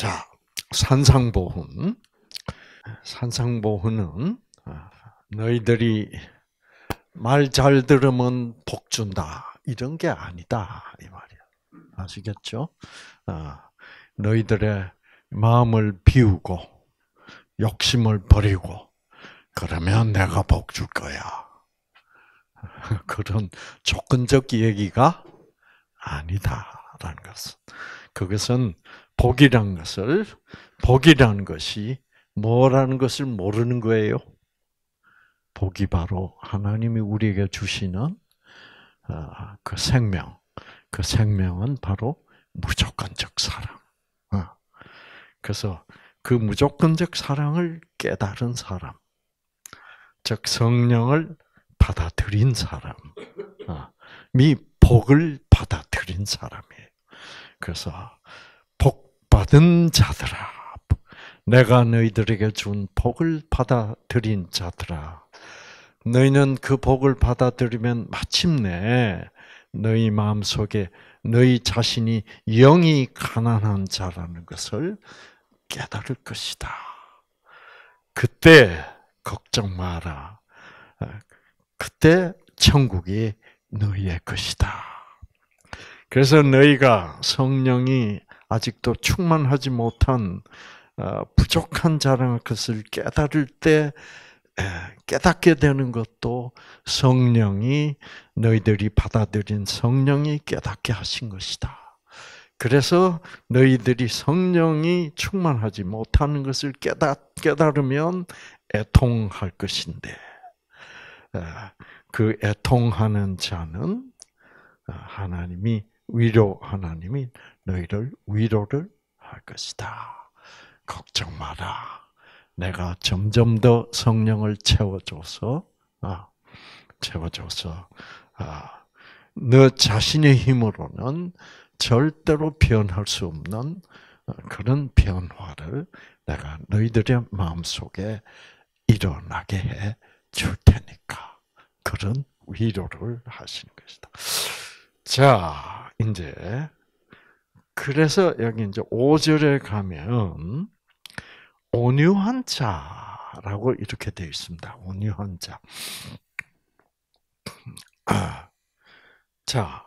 자, 산상보훈. 산상보훈은 너희들이 말 잘 들으면 복 준다 이런 게 아니다 이 말이야. 아시겠죠? 너희들의 마음을 비우고 욕심을 버리고 그러면 내가 복 줄 거야. 그런 조건적 얘기가 아니다라는 것은, 그것은 복이라는 것이 뭐라는 것을 모르는 거예요. 복이 바로 하나님이 우리에게 주시는 그 생명, 그 생명은 바로 무조건적 사랑. 그래서 그 무조건적 사랑을 깨달은 사람, 즉 성령을 받아들인 사람이 복을 받아들인 사람이에요. 그래서 복받은 자들아, 내가 너희들에게 준 복을 받아들인 자들아, 너희는 그 복을 받아들이면 마침내 너희 마음속에 너희 자신이 영이 가난한 자라는 것을 깨달을 것이다. 그때 걱정 마라. 그때 천국이 너희의 것이다. 그래서 너희가 성령이 아직도 충만하지 못한 부족한 자라는 것을 깨달을 때 깨닫게 되는 것도 성령이, 너희들이 받아들인 성령이 깨닫게 하신 것이다. 그래서 너희들이 성령이 충만하지 못하는 것을 깨달으면 애통할 것인데, 그 애통하는 자는 하나님이 하나님이 너희를 위로를 할 것이다. 걱정 마라. 내가 점점 더 성령을 채워줘서, 너 자신의 힘으로는 절대로 변할 수 없는 그런 변화를 내가 너희들의 마음속에 일어나게 해 줄 테니까. 그런 위로를 하시는 것이다. 자, 이제, 그래서 여기 이제 5절에 가면, 온유한 자라고 이렇게 되어 있습니다. 온유한 자. 자,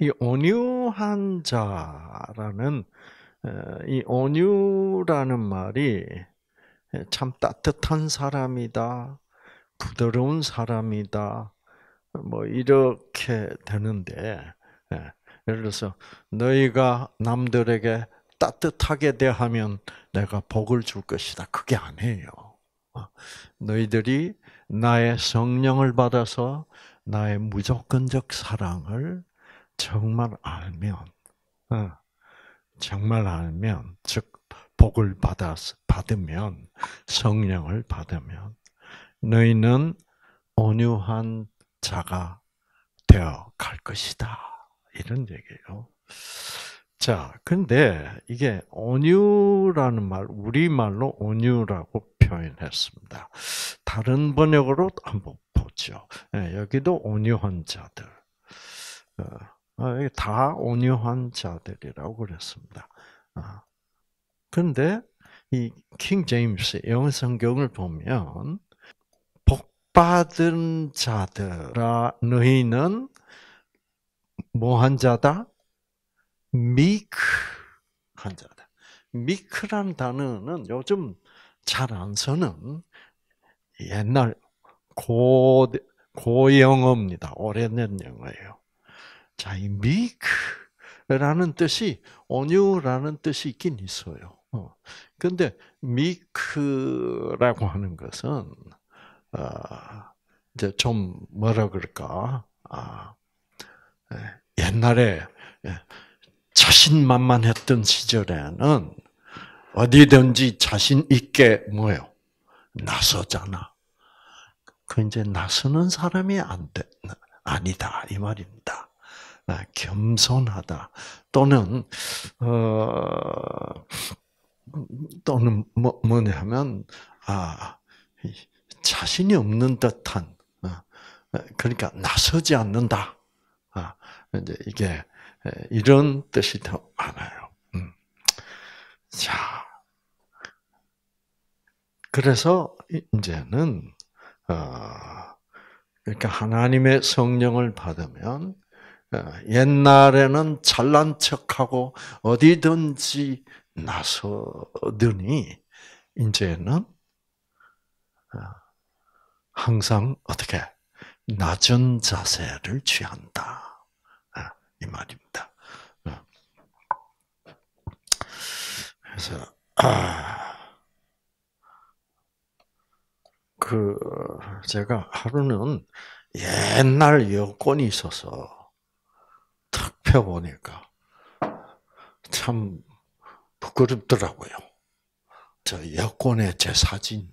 이 온유한 자라는, 이 온유라는 말이 참 따뜻한 사람이다, 부드러운 사람이다, 뭐 이렇게 되는데, 예를 들어서 너희가 남들에게 따뜻하게 대하면 내가 복을 줄 것이다, 그게 아니에요. 너희들이 나의 성령을 받아서 나의 무조건적 사랑을 정말 알면, 즉 복을 받으면, 성령을 받으면 너희는 온유한 자가 되어 갈 것이다, 이런 얘기예요. 자, 근데 이게 온유라는 말, 우리말로 온유라고 표현했습니다. 다른 번역으로 한번 보죠. 예, 여기도 온유한 자들. 다 온유한 자들이라고 그랬습니다. 근데 이 킹 제임스 영어 성경을 보면, 복받은 자들아, 너희는 뭐한 자다? meek한 자다. meek란 단어는 요즘 잘 안 쓰는 옛날 고영어입니다. 오래된 영어예요. 자, 이 meek라는 뜻이 온유라는 뜻이 있긴 있어요. 근데 meek라고 하는 것은 이제 좀 뭐라 그럴까? 옛날에 자신만만했던 시절에는 어디든지 자신 있게 뭐예요? 나서잖아. 그 이제 나서는 사람이 아니다 이 말입니다. 겸손하다, 또는 뭐냐면 자신이 없는 듯한, 그러니까 나서지 않는다. 이제 이게 이런 뜻이 더 많아요. 자, 그래서 이제는 그러니까 하나님의 성령을 받으면 옛날에는 잘난 척하고 어디든지 나서더니 이제는 항상 어떻게 낮은 자세를 취한다 이 말입니다. 그래서 제가 하루는 옛날 여권이 있어서 탁 펴보니까 참 부끄럽더라고요. 저 여권에 제 사진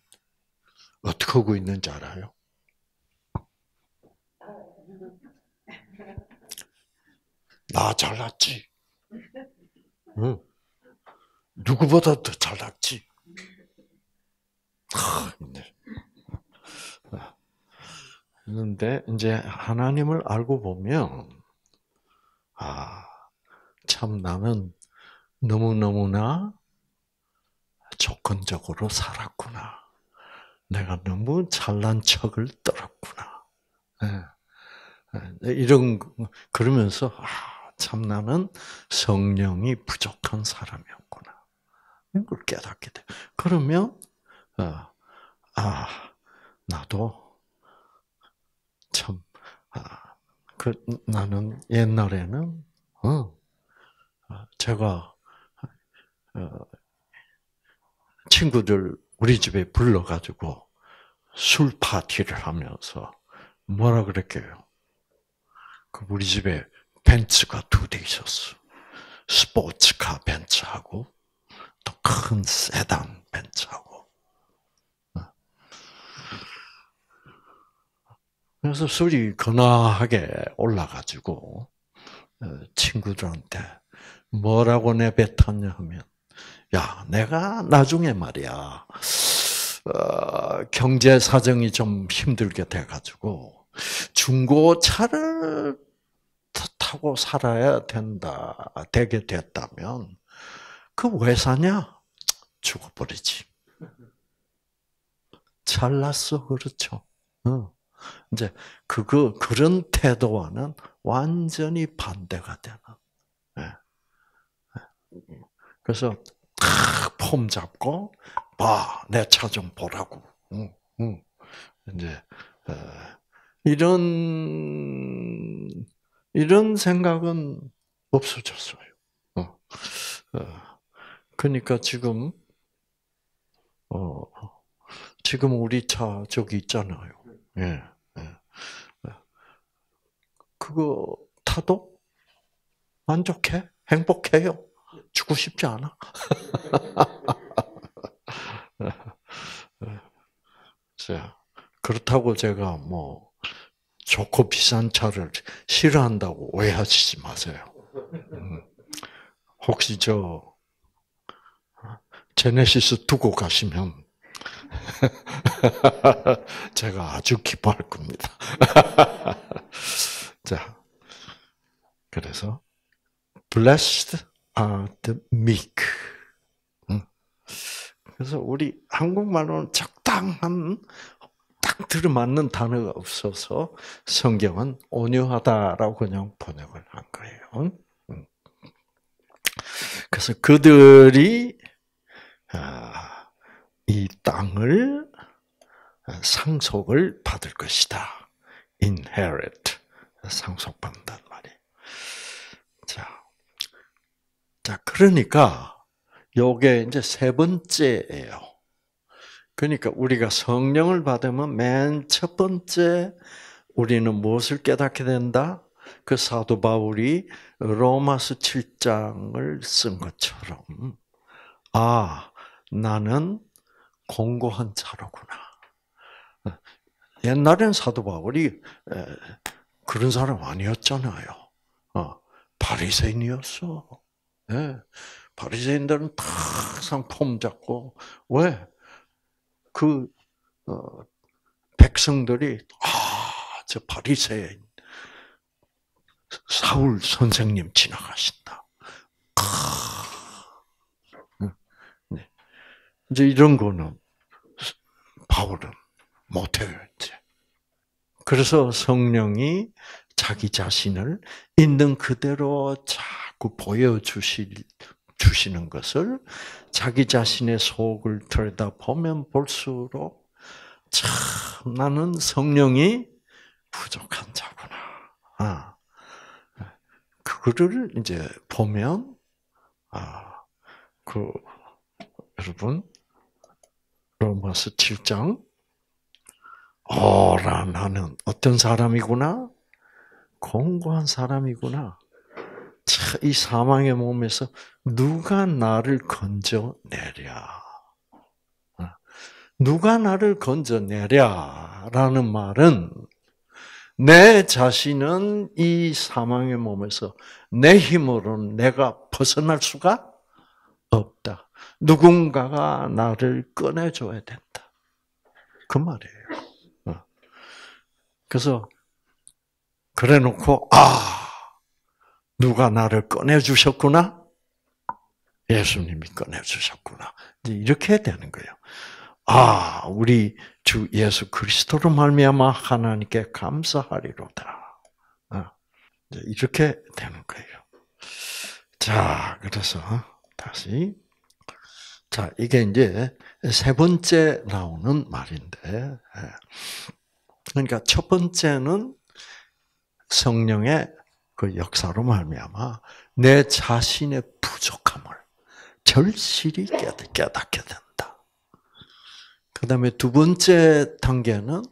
어떻게 하고 있는지 알아요? 나 잘났지? 응. 누구보다 더 잘났지? 그런데 이제 하나님을 알고 보면 참 나는 너무너무나 조건적으로 살았구나. 내가 너무 잘난 척을 떨었구나. 이런 그러면서 참 나는 성령이 부족한 사람이었구나. 이걸 깨닫게 돼. 그러면 나도 참 나는 옛날에는 제가 친구들 우리 집에 불러가지고 술 파티를 하면서 뭐라 그랬게요? 그 우리 집에 벤츠가 2대 있었어. 스포츠카 벤츠하고 또 큰 세단 벤츠하고. 그래서 술이 거나하게 올라가지고 친구들한테 뭐라고 내뱉었냐 하면, 야, 내가 나중에 말이야, 경제 사정이 좀 힘들게 돼가지고, 중고차를 타고 살아야 되게 됐다면, 그 왜 사냐? 죽어버리지. 잘났어, 그렇죠. 이제, 그런 태도와는 완전히 반대가 되는. 네. 그래서, 폼 잡고, 봐, 내 차 좀 보라고. 이제, 이런 생각은 없어졌어요. 그러니까 지금, 지금 우리 차 저기 있잖아요. 예. 그거 타도 만족해? 행복해요? 죽고 싶지 않아? 자, 그렇다고 제가 뭐 좋고 비싼 차를 싫어한다고 오해하시지 마세요. 혹시 저 제네시스 두고 가시면 제가 아주 기뻐할 겁니다. 자, 그래서 blessed are the meek. 그래서 우리 한국말로는 적당한 딱 들어맞는 단어가 없어서 성경은 온유하다라고 그냥 번역을 한 거예요. 그래서 그들이 이 땅을 상속을 받을 것이다. inherit. 상속받는단 말이에요. 자, 그러니까 요게 이제 세 번째예요. 그러니까 우리가 성령을 받으면 맨 첫 번째 우리는 무엇을 깨닫게 된다? 그 사도 바울이 로마서 7장을 쓴 것처럼 나는 공고한 자로구나. 옛날엔 사도 바울이 그런 사람 아니었잖아요. 바리새인이었어. 예. 바리새인들은 항상 폼 잡고, 왜? 백성들이, 저 바리새인, 사울 선생님 지나가신다. 이제 이런 거는 바울은 못해요, 이제. 그래서 성령이 자기 자신을 있는 그대로 자꾸 보여주시는 것을 자기 자신의 속을 들여다보면 볼수록 참 나는 성령이 부족한 자구나. 아, 그거를 이제 보면 그 여러분 로마서 7장 오라 나는 어떤 사람이구나? 공고한 사람이구나. 차, 이 사망의 몸에서 누가 나를 건져내랴. 누가 나를 건져내랴라는 말은 내 자신은 이 사망의 몸에서 내 힘으로는 내가 벗어날 수가 없다. 누군가가 나를 꺼내줘야 된다. 그 말이에요. 그래서 그래 놓고 누가 나를 꺼내주셨구나? 예수님이 꺼내주셨구나. 이렇게 되는 거예요. 우리 주 예수 그리스도로 말미암아 하나님께 감사하리로다. 이렇게 되는 거예요. 자, 그래서 다시 자 이게 이제 세 번째 나오는 말인데, 그러니까 첫 번째는 성령의 그 역사로 말미암아 내 자신의 부족함을 절실히 깨닫게 된다. 그다음에 두 번째 단계는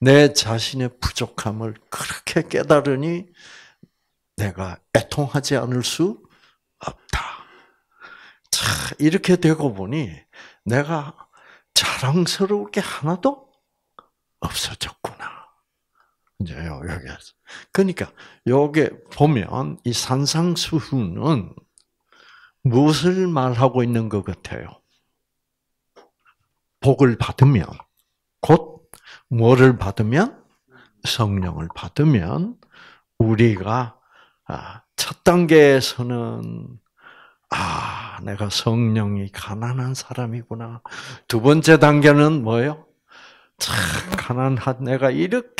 내 자신의 부족함을 그렇게 깨달으니 내가 애통하지 않을 수 없다. 자, 이렇게 되고 보니 내가 자랑스러울 게 하나도 없어졌구나. 이제요, 여기. 그러니까 여기 보면 이 산상수훈은 무엇을 말하고 있는 것 같아요? 복을 받으면 곧 뭐를 받으면 성령을 받으면 우리가 첫 단계에서는 내가 성령이 가난한 사람이구나. 두 번째 단계는 뭐예요? 참, 가난한 내가 이렇게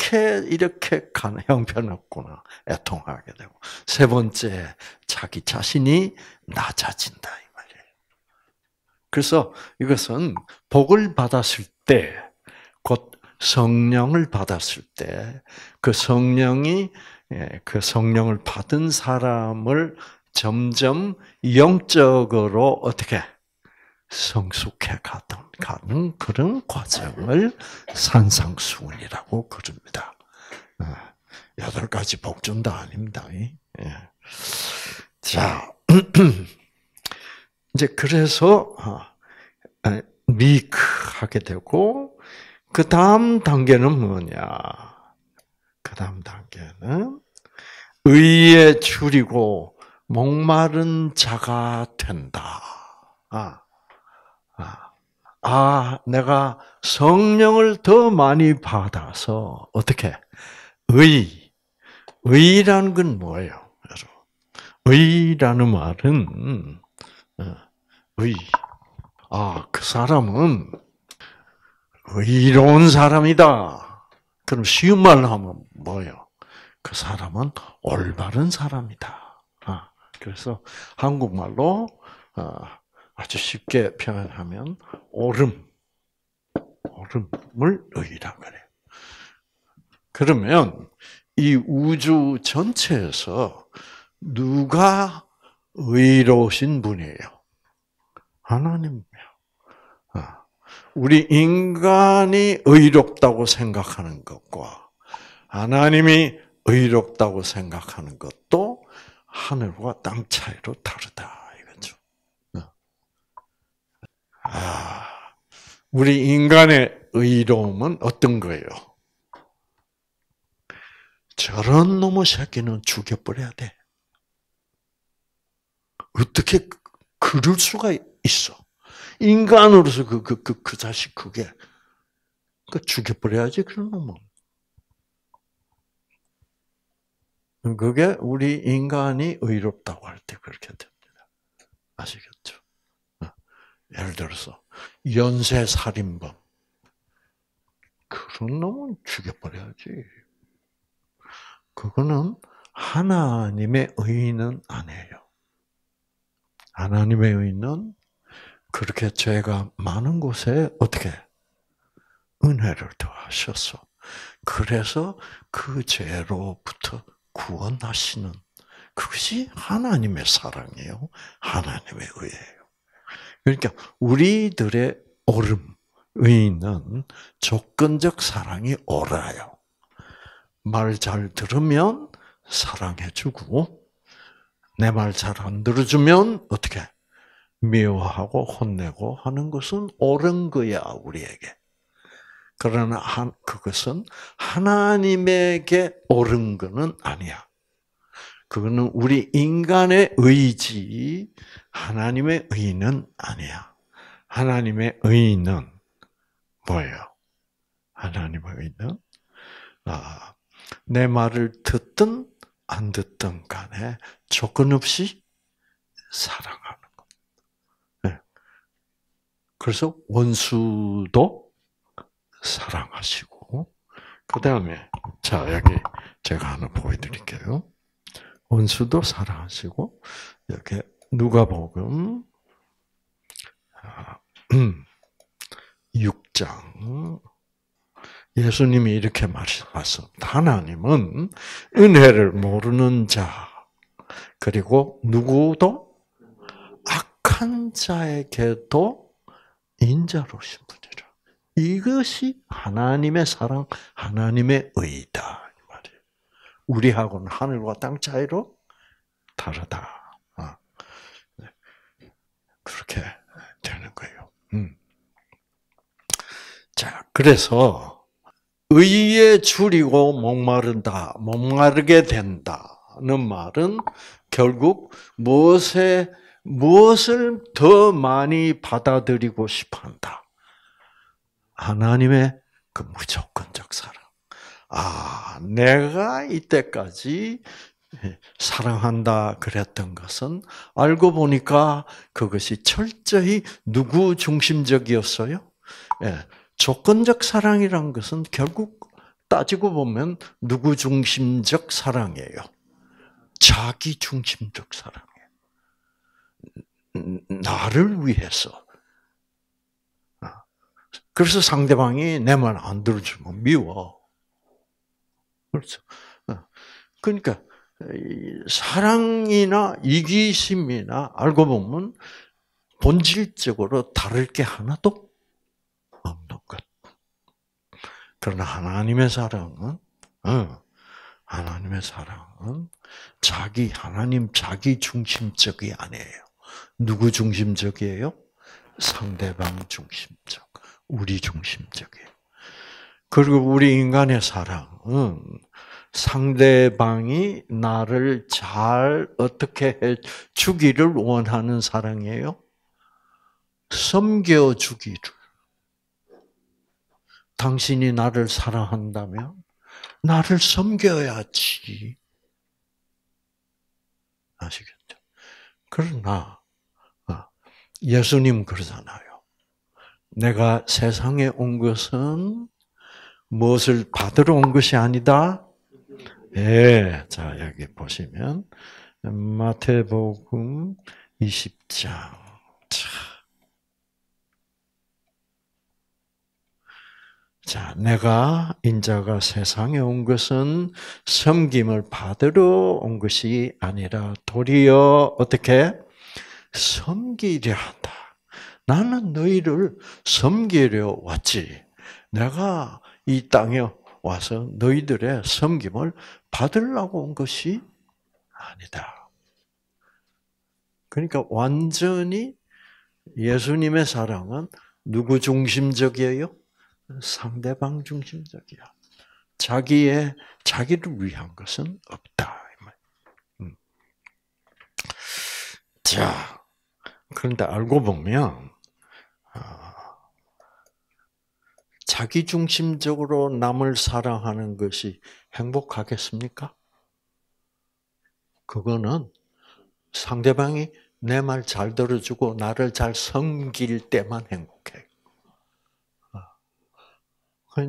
형편없구나. 애통하게 되고. 세 번째, 자기 자신이 낮아진다, 이 말이에요. 그래서 이것은 복을 받았을 때, 곧 성령을 받았을 때, 그 성령을 받은 사람을 점점 영적으로 어떻게 성숙해 가는 그런 과정을 산상수훈이라고 그럽니다. 8가지 복 준다 아닙니다. 자, 이제 그래서 미크하게 되고 그 다음 단계는 뭐냐? 그 다음 단계는 의에 줄이고 목마른 자가 된다. 내가 성령을 더 많이 받아서 어떻게 의라는 건 뭐예요, 여러분? 의라는 말은 그 사람은 의로운 사람이다. 그럼 쉬운 말로 하면 뭐예요? 그 사람은 올바른 사람이다. 그래서 한국말로 아주 쉽게 표현하면 옳음을 의라고 그래요. 그러면 이 우주 전체에서 누가 의로우신 분이에요? 하나님이요. 우리 인간이 의롭다고 생각하는 것과 하나님이 의롭다고 생각하는 것도 하늘과 땅 차이로 다르다, 이거죠. 우리 인간의 의로움은 어떤 거예요? 저런 놈의 새끼는 죽여버려야 돼. 어떻게 그럴 수가 있어? 인간으로서 그 자식 그게 죽여버려야지, 그런 놈은. 그게 우리 인간이 의롭다고 할 때 그렇게 됩니다. 아시겠죠? 예를 들어서 연쇄살인범. 그런 놈은 죽여버려야지. 그거는 하나님의 의는 아니에요. 하나님의 의는 그렇게 죄가 많은 곳에 어떻게 은혜를 더하셔서 그래서 그 죄로부터 구원하시는 그것이 하나님의 사랑이에요. 하나님의 의예요. 그러니까 우리들의 오름, 의는 조건적 사랑이 옳아요. 말 잘 들으면 사랑해주고 내 말 잘 안 들어주면 어떻게 미워하고 혼내고 하는 것은 옳은 거야 우리에게. 그러나 그것은 하나님에게 옳은 거는 아니야. 그거는 우리 인간의 의지, 하나님의 의는 아니야. 하나님의 의는 뭐예요? 하나님의 의는 내 말을 듣든 안 듣든 간에 조건 없이 사랑하는 것. 네. 그래서 원수도 사랑하시고, 그 다음에 자 여기 제가 하나 보여드릴게요. 원수도 사랑하시고 이렇게 누가복음 6장 예수님이 이렇게 말씀하셨습니다. 하나님은 은혜를 모르는 자 그리고 누구도 악한 자에게도 인자로우신 분이라. 이것이 하나님의 사랑, 하나님의 의다 이 말이에요. 우리하고는 하늘과 땅 차이로 다르다. 그렇게 되는 거예요. 자, 그래서 의에 줄이고 목마른다, 목마르게 된다는 말은 결국 무엇을 더 많이 받아들이고 싶어한다. 하나님의 그 무조건적 사랑. 아, 내가 이때까지 사랑한다 그랬던 것은 알고 보니까 그것이 철저히 누구 중심적이었어요? 예. 조건적 사랑이란 것은 결국 따지고 보면 누구 중심적 사랑이에요? 자기 중심적 사랑이에요. 나를 위해서. 그래서 상대방이 내 말 안 들어주면 미워. 그렇죠. 그러니까 사랑이나 이기심이나 알고 보면 본질적으로 다를 게 하나도 없는 것. 그러나 하나님의 사랑은, 하나님의 사랑은 하나님 자기 중심적이 아니에요. 누구 중심적이에요? 상대방 중심적, 우리 중심적이에요. 그리고 우리 인간의 사랑은 상대방이 나를 잘 어떻게 해 주기를 원하는 사랑이에요. 섬겨 주기를. 당신이 나를 사랑한다면 나를 섬겨야지. 아시겠죠? 그러나 예수님 그러잖아요. 내가 세상에 온 것은 무엇을 받으러 온 것이 아니다. 예, 자 여기 보시면 마태복음 20장. 자, 내가 인자가 세상에 온 것은 섬김을 받으러 온 것이 아니라 도리어 어떻게 섬기려 한다. 나는 너희를 섬기려 왔지. 내가 이 땅에 와서 너희들의 섬김을 받으려고 온 것이 아니다. 그러니까 완전히 예수님의 사랑은 누구 중심적이에요? 상대방 중심적이야. 자기를 위한 것은 없다. 자, 그런데 알고 보면 자기 중심적으로 남을 사랑하는 것이 행복하겠습니까? 그거는 상대방이 내 말 잘 들어주고 나를 잘 섬길 때만 행복해.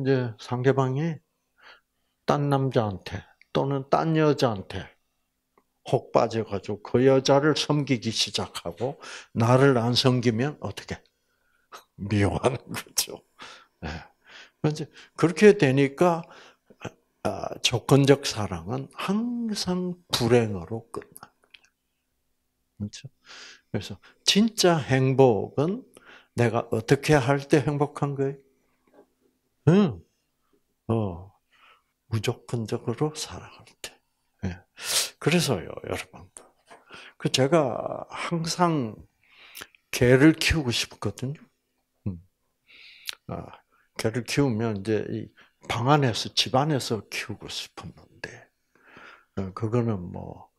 이제 상대방이 딴 남자한테 또는 딴 여자한테 혹 빠져가지고 그 여자를 섬기기 시작하고 나를 안 섬기면 어떻게? 미워하는 거죠. 네. 그렇게 되니까 조건적 사랑은 항상 불행으로 끝나요. 그렇죠? 그래서 진짜 행복은 내가 어떻게 할 때 행복한 거예요? 응, 무조건적으로 사랑할 때. 네. 그래서요, 여러분들. 그 제가 항상 개를 키우고 싶거든요. 개를 키우면 이제 방 안에서, 집 안에서 키우고 싶었는데, 그거는 뭐,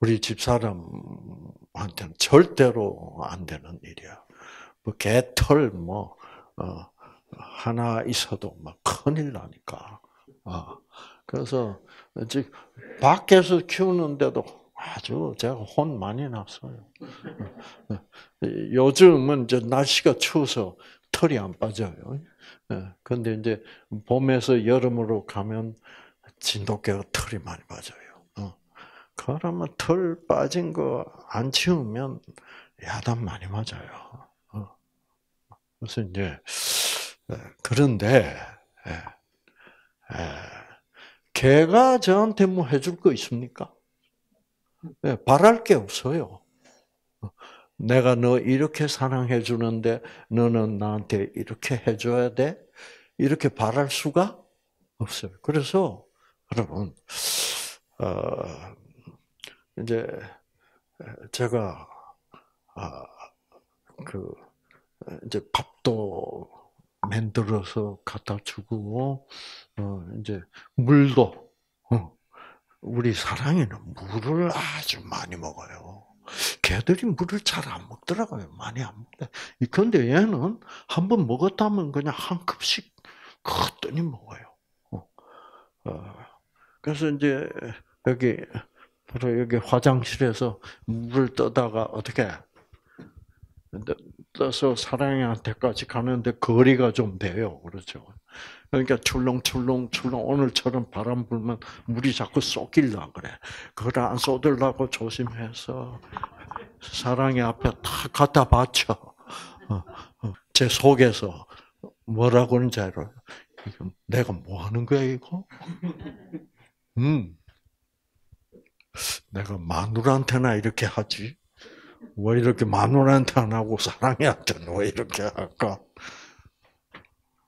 우리 집사람한테는 절대로 안 되는 일이야. 뭐, 개 털, 뭐, 하나 있어도 막 큰일 나니까. 그래서, 즉, 밖에서 키우는데도 아주 제가 혼 많이 났어요. 요즘은 이제 날씨가 추워서 털이 안 빠져요. 근데 이제 봄에서 여름으로 가면 진돗개가 털이 많이 빠져요. 그러면 털 빠진 거 안 치우면 야단 많이 맞아요. 그래서 이제, 그런데, 개가 저한테 뭐 해줄 거 있습니까? 바랄 게 없어요. 내가 너 이렇게 사랑해 주는데 너는 나한테 이렇게 해줘야 돼? 이렇게 바랄 수가 없어요. 그래서 여러분, 이제 제가 그 이제 밥도 만들어서 갖다 주고, 이제 물도, 우리 사랑이는 물을 아주 많이 먹어요. 개들이 물을 잘 안 먹더라고요. 많이 안 먹더라고요. 근데 얘는 한번 먹었다면 그냥 한 컵씩 거뜬히 먹어요. 그래서 이제 여기, 바로 여기 화장실에서 물을 떠다가 어떻게, 떠서 사랑이한테까지 가는데 거리가 좀 돼요. 그렇죠. 그러니까 출렁출렁 오늘처럼 바람 불면 물이 자꾸 쏟길라 그래. 그걸 안 쏟으려고 조심해서 사랑이 앞에 다 갖다 바쳐. 제 속에서 뭐라고 하는지 알아요. 내가 뭐 하는 거야 이거? 내가 마누라한테나 이렇게 하지? 왜 이렇게 마누라한테 안 하고 사랑이한테는 왜 이렇게 할까?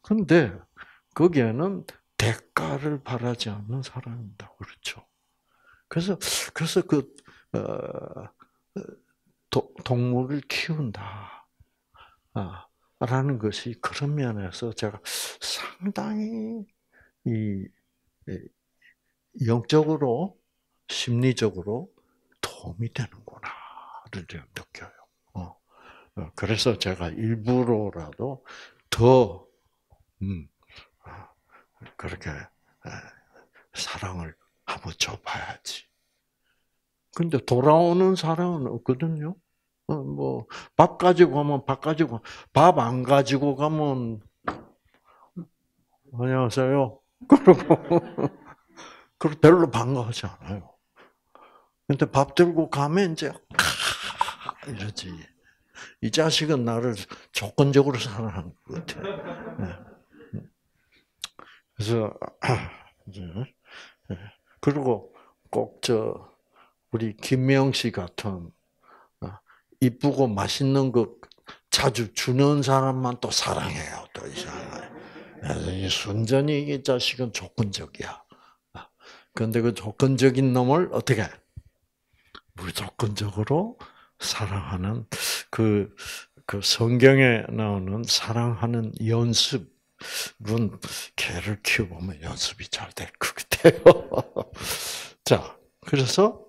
근데 거기에는 대가를 바라지 않는 사랑입니다. 그렇죠? 그래서 그 동물을 키운다라는 것이 그런 면에서 제가 상당히 이 영적으로, 심리적으로 도움이 되는구나. 를 느껴요. 그래서 제가 일부러라도 더 그렇게 사랑을 한번 줘봐야지. 근데 돌아오는 사랑은 없거든요. 뭐 밥 가지고 가면 밥 가지고, 밥 안 가지고 가면 안녕하세요. 그리고 별로 반가워하지 않아요. 근데 밥 들고 가면 이제 이러지. 이 자식은 나를 조건적으로 사랑하는 것 같아. 그래서, 그리고 꼭 우리 김명 씨 같은, 이쁘고 맛있는 거 자주 주는 사람만 또 사랑해요, 또 이 사람. 순전히 이 자식은 조건적이야. 근데 그 조건적인 놈을 어떻게 해? 무조건적으로 사랑하는 그 성경에 나오는 사랑하는 연습은 개를 키워보면 연습이 잘 될 것 같아요. 자, 그래서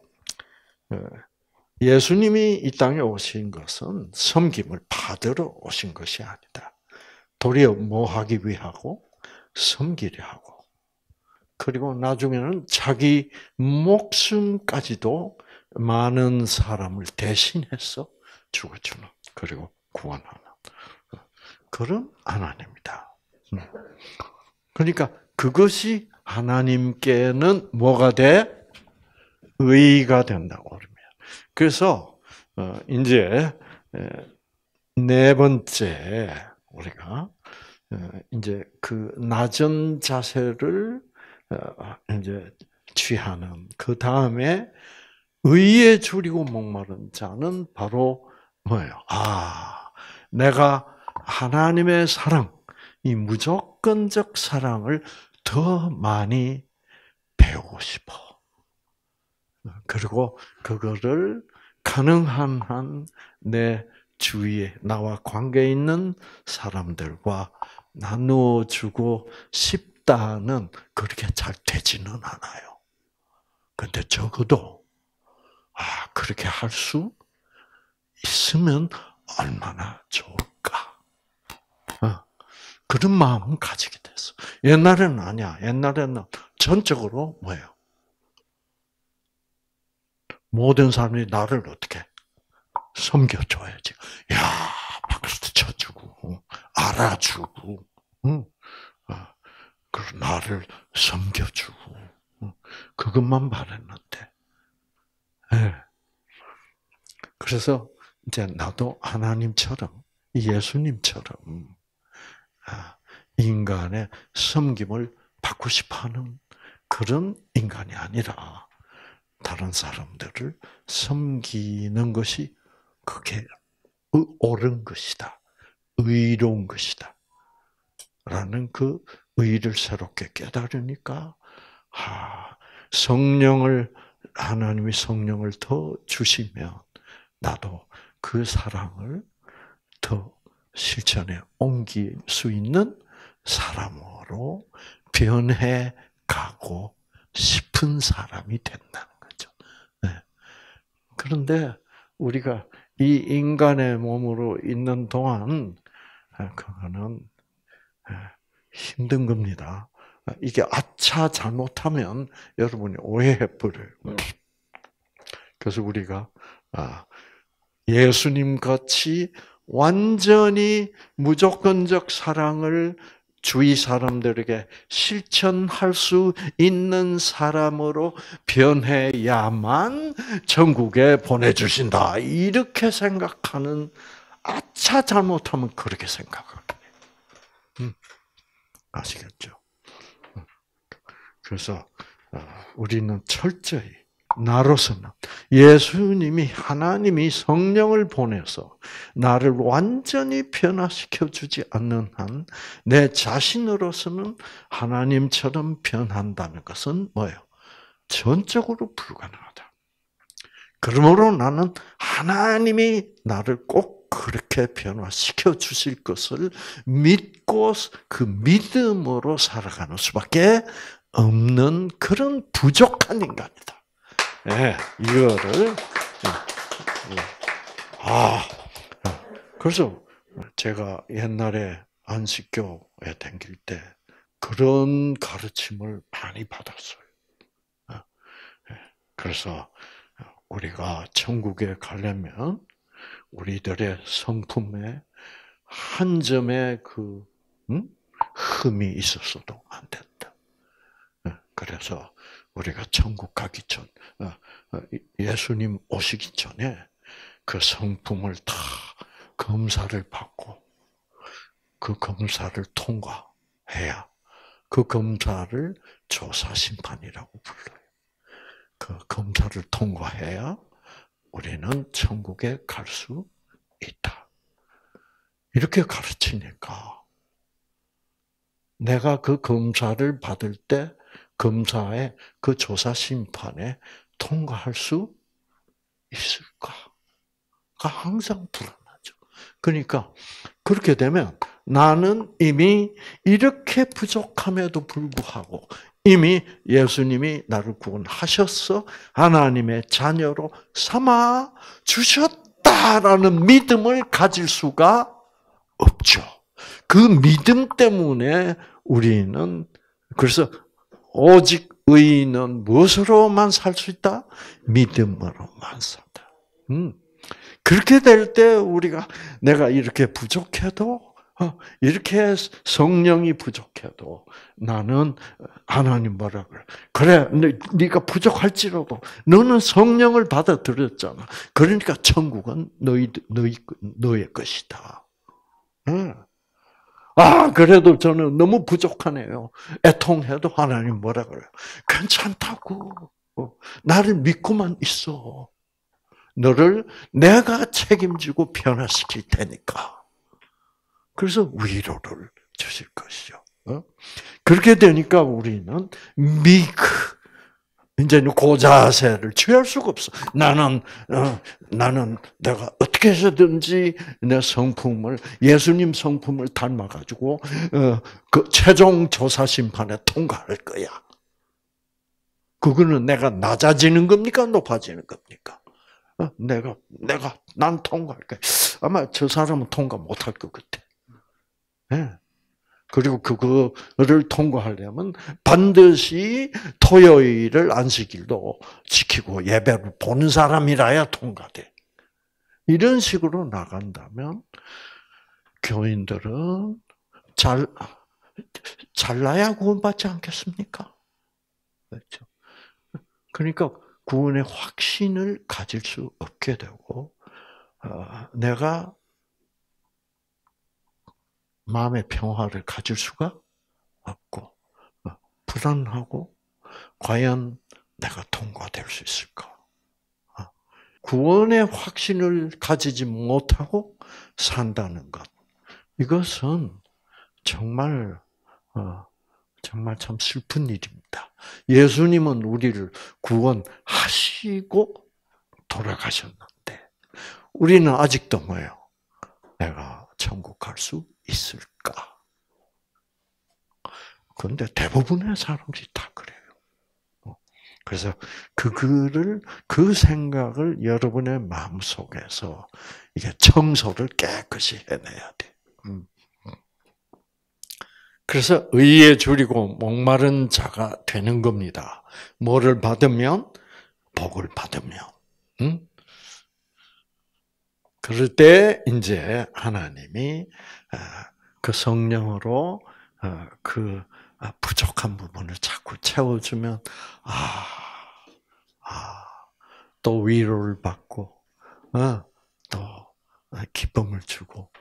예수님이 이 땅에 오신 것은 섬김을 받으러 오신 것이 아니다. 도리어 뭐 하기 위하고? 섬기려 하고. 그리고 나중에는 자기 목숨까지도 많은 사람을 대신해서 죽어주는, 그리고 구원하는 그런 하나님이다. 그러니까 그것이 하나님께는 뭐가 돼? 의가 된다고 합니다. 그래서 이제 네 번째, 우리가 이제 그 낮은 자세를 이제 취하는, 그 다음에 의에 주리고 목마른 자는 바로 뭐예요? 아, 내가 하나님의 사랑, 이 무조건적 사랑을 더 많이 배우고 싶어. 그리고 그거를 가능한 한 내 주위에 나와 관계 있는 사람들과 나누어 주고 싶다는, 그렇게 잘 되지는 않아요. 근데 적어도 그렇게 할 수 있으면 얼마나 좋을까. 그런 마음은 가지게 됐어. 옛날에는 아니야. 옛날에는 전적으로 뭐예요? 모든 사람이 나를 어떻게 섬겨줘야지. 야, 박수도 쳐주고, 알아주고, 응? 그리고 나를 섬겨주고, 응? 그것만 바랬는데. 네. 그래서 이제 나도 하나님처럼, 예수님처럼 인간의 섬김을 받고 싶어하는 그런 인간이 아니라 다른 사람들을 섬기는 것이 그게 옳은 것이다, 의로운 것이다 라는 그 의를 새롭게 깨달으니까, 성령을, 하나님이 성령을 더 주시면 나도 그 사랑을 더 실천에 옮길 수 있는 사람으로 변해 가고 싶은 사람이 된다는 거죠. 네. 그런데 우리가 이 인간의 몸으로 있는 동안 그거는 힘든 겁니다. 이게 아차 잘못하면 여러분이 오해해버려요. 그래서 우리가 예수님같이 완전히 무조건적 사랑을 주위 사람들에게 실천할 수 있는 사람으로 변해야만 천국에 보내주신다, 이렇게 생각하는, 아차 잘못하면 그렇게 생각합니다. 아시겠죠? 그래서 우리는 철저히 나로서는 예수님이, 하나님이 성령을 보내서 나를 완전히 변화시켜 주지 않는 한 내 자신으로서는 하나님처럼 변한다는 것은 뭐예요? 전적으로 불가능하다. 그러므로 나는 하나님이 나를 꼭 그렇게 변화시켜 주실 것을 믿고 그 믿음으로 살아가는 수밖에 없는 그런 부족한 인간이다. 예, 이거를, 그래서 제가 옛날에 안식교에 다닐 때 그런 가르침을 많이 받았어요. 그래서 우리가 천국에 가려면 우리들의 성품에 한 점의 그, 흠이 있었어도 안 된다. 그래서 우리가 천국 가기 전, 예수님 오시기 전에 그 성품을 다 검사를 받고 그 검사를 통과해야, 그 검사를 조사심판이라고 불러요. 그 검사를 통과해야 우리는 천국에 갈 수 있다. 이렇게 가르치니까 내가 그 검사를 받을 때 검사의 그 조사 심판에 통과할 수 있을까가 항상 불안하죠. 그러니까 그렇게 되면 나는 이미 이렇게 부족함에도 불구하고 이미 예수님이 나를 구원하셔서 하나님의 자녀로 삼아 주셨다라는 믿음을 가질 수가 없죠. 그 믿음 때문에 우리는, 그래서 오직 의인은 무엇으로만 살 수 있다? 믿음으로만 산다. 그렇게 될 때 우리가 내가 이렇게 부족해도, 이렇게 성령이 부족해도 나는 하나님 뭐라 그래? 그래, 네가 부족할지라도 너는 성령을 받아들였잖아. 그러니까 천국은 너의 것이다. 아, 그래도 저는 너무 부족하네요. 애통해도 하나님 뭐라 그래요? 괜찮다고. 나를 믿고만 있어. 너를 내가 책임지고 변화시킬 테니까. 그래서 위로를 주실 것이죠. 그렇게 되니까 우리는 이제는 고자세를 취할 수가 없어. 나는 내가 어떻게 해서든지 내 성품을 예수님 성품을 닮아가지고 그 최종 조사 심판에 통과할 거야. 그거는 내가 낮아지는 겁니까? 높아지는 겁니까? 난 통과할 거야. 아마 저 사람은 통과 못할 것 같아. 네. 그리고 그거를 통과하려면 반드시 토요일을 안식일도 지키고 예배를 보는 사람이라야 통과돼. 이런 식으로 나간다면 교인들은 잘나야 구원받지 않겠습니까? 그렇죠. 그러니까 구원의 확신을 가질 수 없게 되고 내가 마음의 평화를 가질 수가 없고 불안하고 과연 내가 통과될 수 있을까? 구원의 확신을 가지지 못하고 산다는 것, 이것은 정말 참 슬픈 일입니다. 예수님은 우리를 구원하시고 돌아가셨는데 우리는 아직도 뭐예요? 내가 천국 갈 수 있을까? 그런데 대부분의 사람들이 다 그래요. 그래서 그 생각을 여러분의 마음속에서 이게 청소를 깨끗이 해내야 돼. 그래서 의에 줄이고 목마른 자가 되는 겁니다. 뭐를 받으면? 복을 받으면. 응? 그럴 때 이제 하나님이 그 성령으로 그 부족한 부분을 자꾸 채워주면 또 위로를 받고 또 기쁨을 주고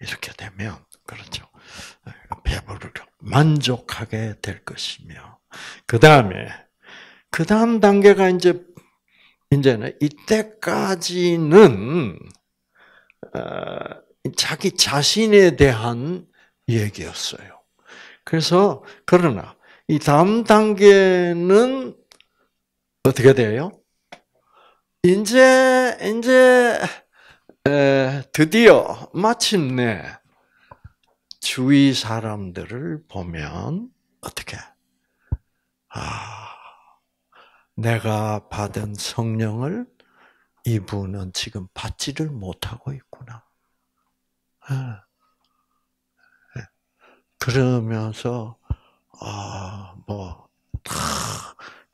이렇게 되면 그렇죠. 배부르려 만족하게 될 것이며 그 다음 단계가 이제는 이때까지는 자기 자신에 대한 얘기였어요. 그래서 그러나 이 다음 단계는 어떻게 돼요? 이제 드디어 마침내 주위 사람들을 보면 어떻게? 내가 받은 성령을 이분은 지금 받지를 못하고 있구나. 그러면서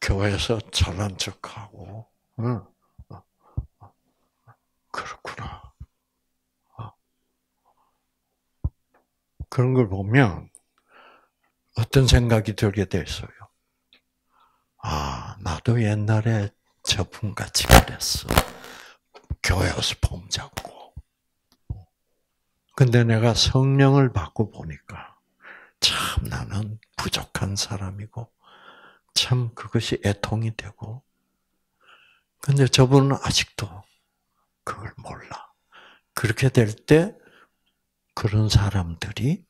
교회에서 잘난 척하고 그렇구나. 그런 걸 보면 어떤 생각이 들게 돼 있어요. 나도 옛날에 저분같이 그랬어. 교회에서 폼 잡고. 근데 내가 성령을 받고 보니까 참 나는 부족한 사람이고 참 그것이 애통이 되고 근데 저분은 아직도 그걸 몰라. 그렇게 될 때 그런 사람들이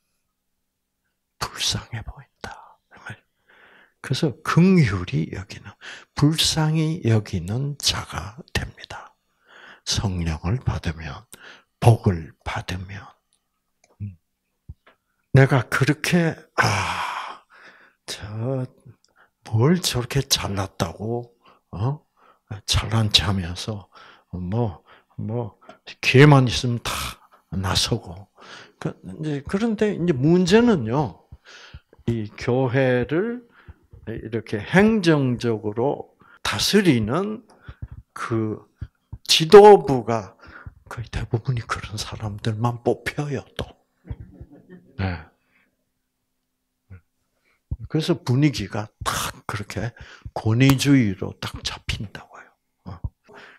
불쌍해 보인다. 그래서 긍휼히 여기는, 불쌍히 여기는 자가 됩니다. 성령을 받으면, 복을 받으면, 내가 그렇게, 뭘 저렇게 잘났다고, 잘난 체 하면서, 기회만 있으면 다 나서고. 그런데 이제 문제는요, 이 교회를 이렇게 행정적으로 다스리는 그 지도부가 거의 대부분이 그런 사람들만 뽑혀요, 또. 네. 그래서 분위기가 딱 그렇게 권위주의로 딱 잡힌다고요.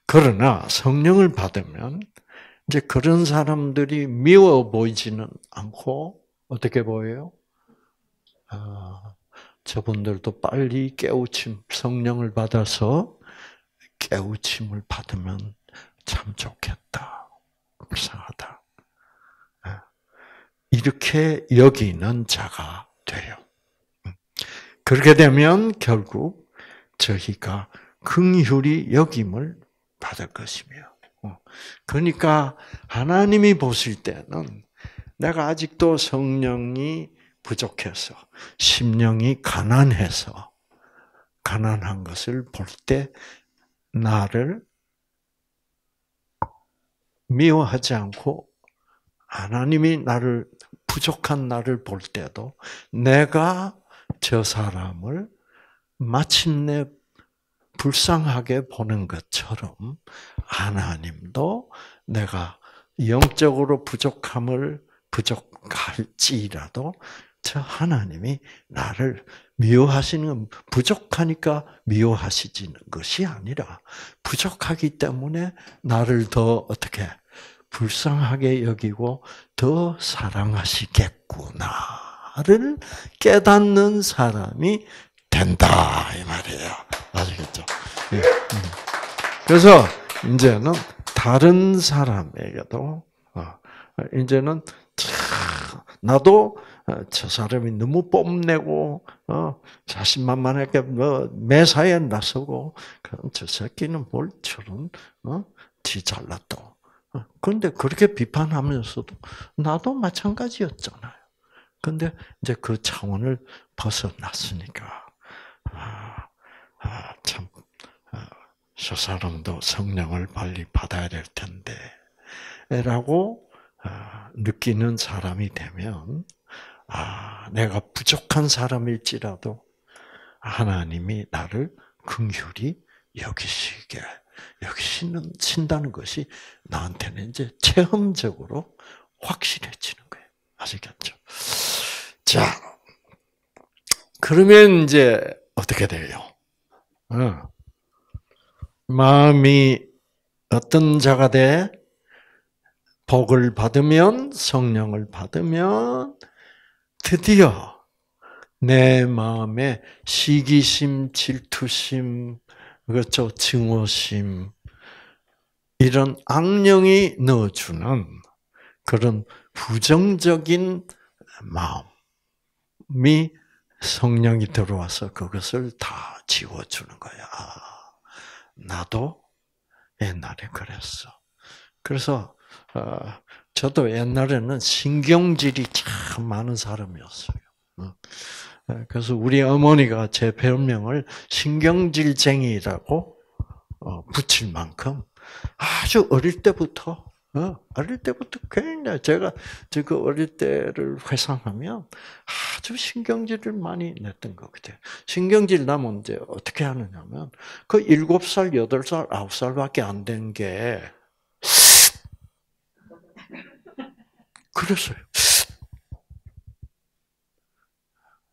그러나 성령을 받으면 이제 그런 사람들이 미워 보이지는 않고 어떻게 보여요? 아, 저분들도 빨리 깨우침, 성령을 받아서 깨우침을 받으면 참 좋겠다, 불쌍하다. 이렇게 여기는 자가 돼요. 그렇게 되면 결국 저희가 긍휼히 여김을 받을 것이며, 그러니까 하나님이 보실 때는 내가 아직도 성령이 부족해서 심령이 가난해서 가난한 것을 볼 때 나를 미워하지 않고 하나님이 나를 부족한 나를 볼 때도 내가 저 사람을 마침내 불쌍하게 보는 것처럼 하나님도 내가 영적으로 부족할지라도 저 하나님이 나를 미워하시는 부족하니까 미워하시는 것이 아니라 부족하기 때문에 나를 더 어떻게 불쌍하게 여기고 더 사랑하시겠구나를 깨닫는 사람이 된다 이 말이에요. 아시겠죠? 예. 그래서 이제는 다른 사람에게도 이제는 나도 저 사람이 너무 뽐내고 자신만만하게 매사에 나서고 그럼 저 새끼는 뭘 저런 지 잘났다. 그런데 그렇게 비판하면서도 나도 마찬가지였잖아요. 그런데 이제 그 차원을 벗어났으니까 참 저 사람도 성령을 빨리 받아야 될 텐데라고 느끼는 사람이 되면 내가 부족한 사람일지라도 하나님이 나를 긍휼히 여기신다는 것이 나한테는 이제 체험적으로 확실해지는 거예요. 아시겠죠? 자, 그러면 이제 어떻게 돼요? 마음이 어떤 자가 돼? 복을 받으면, 성령을 받으면 드디어 내 마음에 시기심, 질투심, 그렇죠, 증오심, 이런 악령이 넣어주는 그런 부정적인 마음이 성령이 들어와서 그것을 다 지워주는 거야. 나도 옛날에 그랬어. 그래서 저도 옛날에는 신경질이 참 많은 사람이었어요. 그래서 우리 어머니가 제 별명을 신경질쟁이라고 붙일 만큼 아주 어릴 때부터 굉장히 제가 그 어릴 때를 회상하면 아주 신경질을 많이 냈던 것 같아요. 신경질 나면 이제 어떻게 하느냐면 그 7살, 8살, 9살밖에 안 된 게 그랬어요.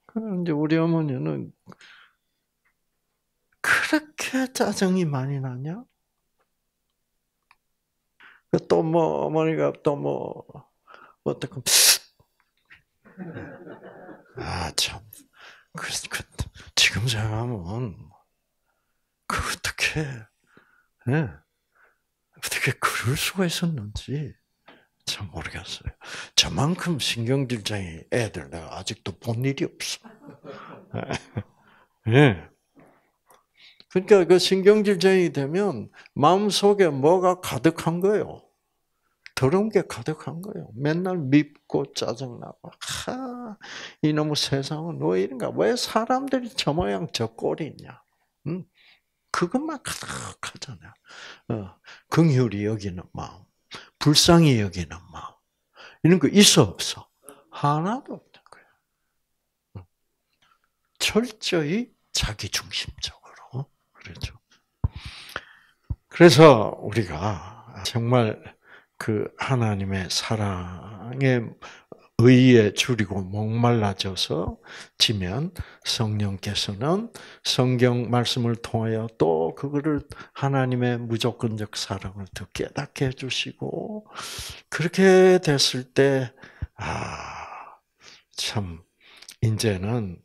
그런데 우리 어머니는 그렇게 짜증이 많이 나냐? 또 뭐 어머니가 또 뭐 어떻게 아 참 그 지금 생각하면 그 어떻게 네. 어떻게 그럴 수가 있었는지 참 모르겠어요. 저만큼 신경질쟁이 애들 내가 아직도 본 일이 없어. 네. 그러니까 그 신경질쟁이 되면 마음속에 뭐가 가득한 거예요. 더러운 게 가득한 거예요. 맨날 밉고 짜증나고 하, 이놈의 세상은 왜 이런가? 왜 사람들이 저 모양 저 꼴이냐? 응? 그것만 가득하잖아요. 긍휼히 여기는 마음, 불쌍히 여기는 마음, 이런 거 있어 없어? 하나도 없는 거예요. 철저히 자기 중심적으로. 그렇죠. 그래서 우리가 정말 그 하나님의 사랑에 의에 줄이고 목말라져서 지면 성령께서는 성경 말씀을 통하여 또 그거를 하나님의 무조건적 사랑을 더 깨닫게 해주시고, 그렇게 됐을 때, 참, 이제는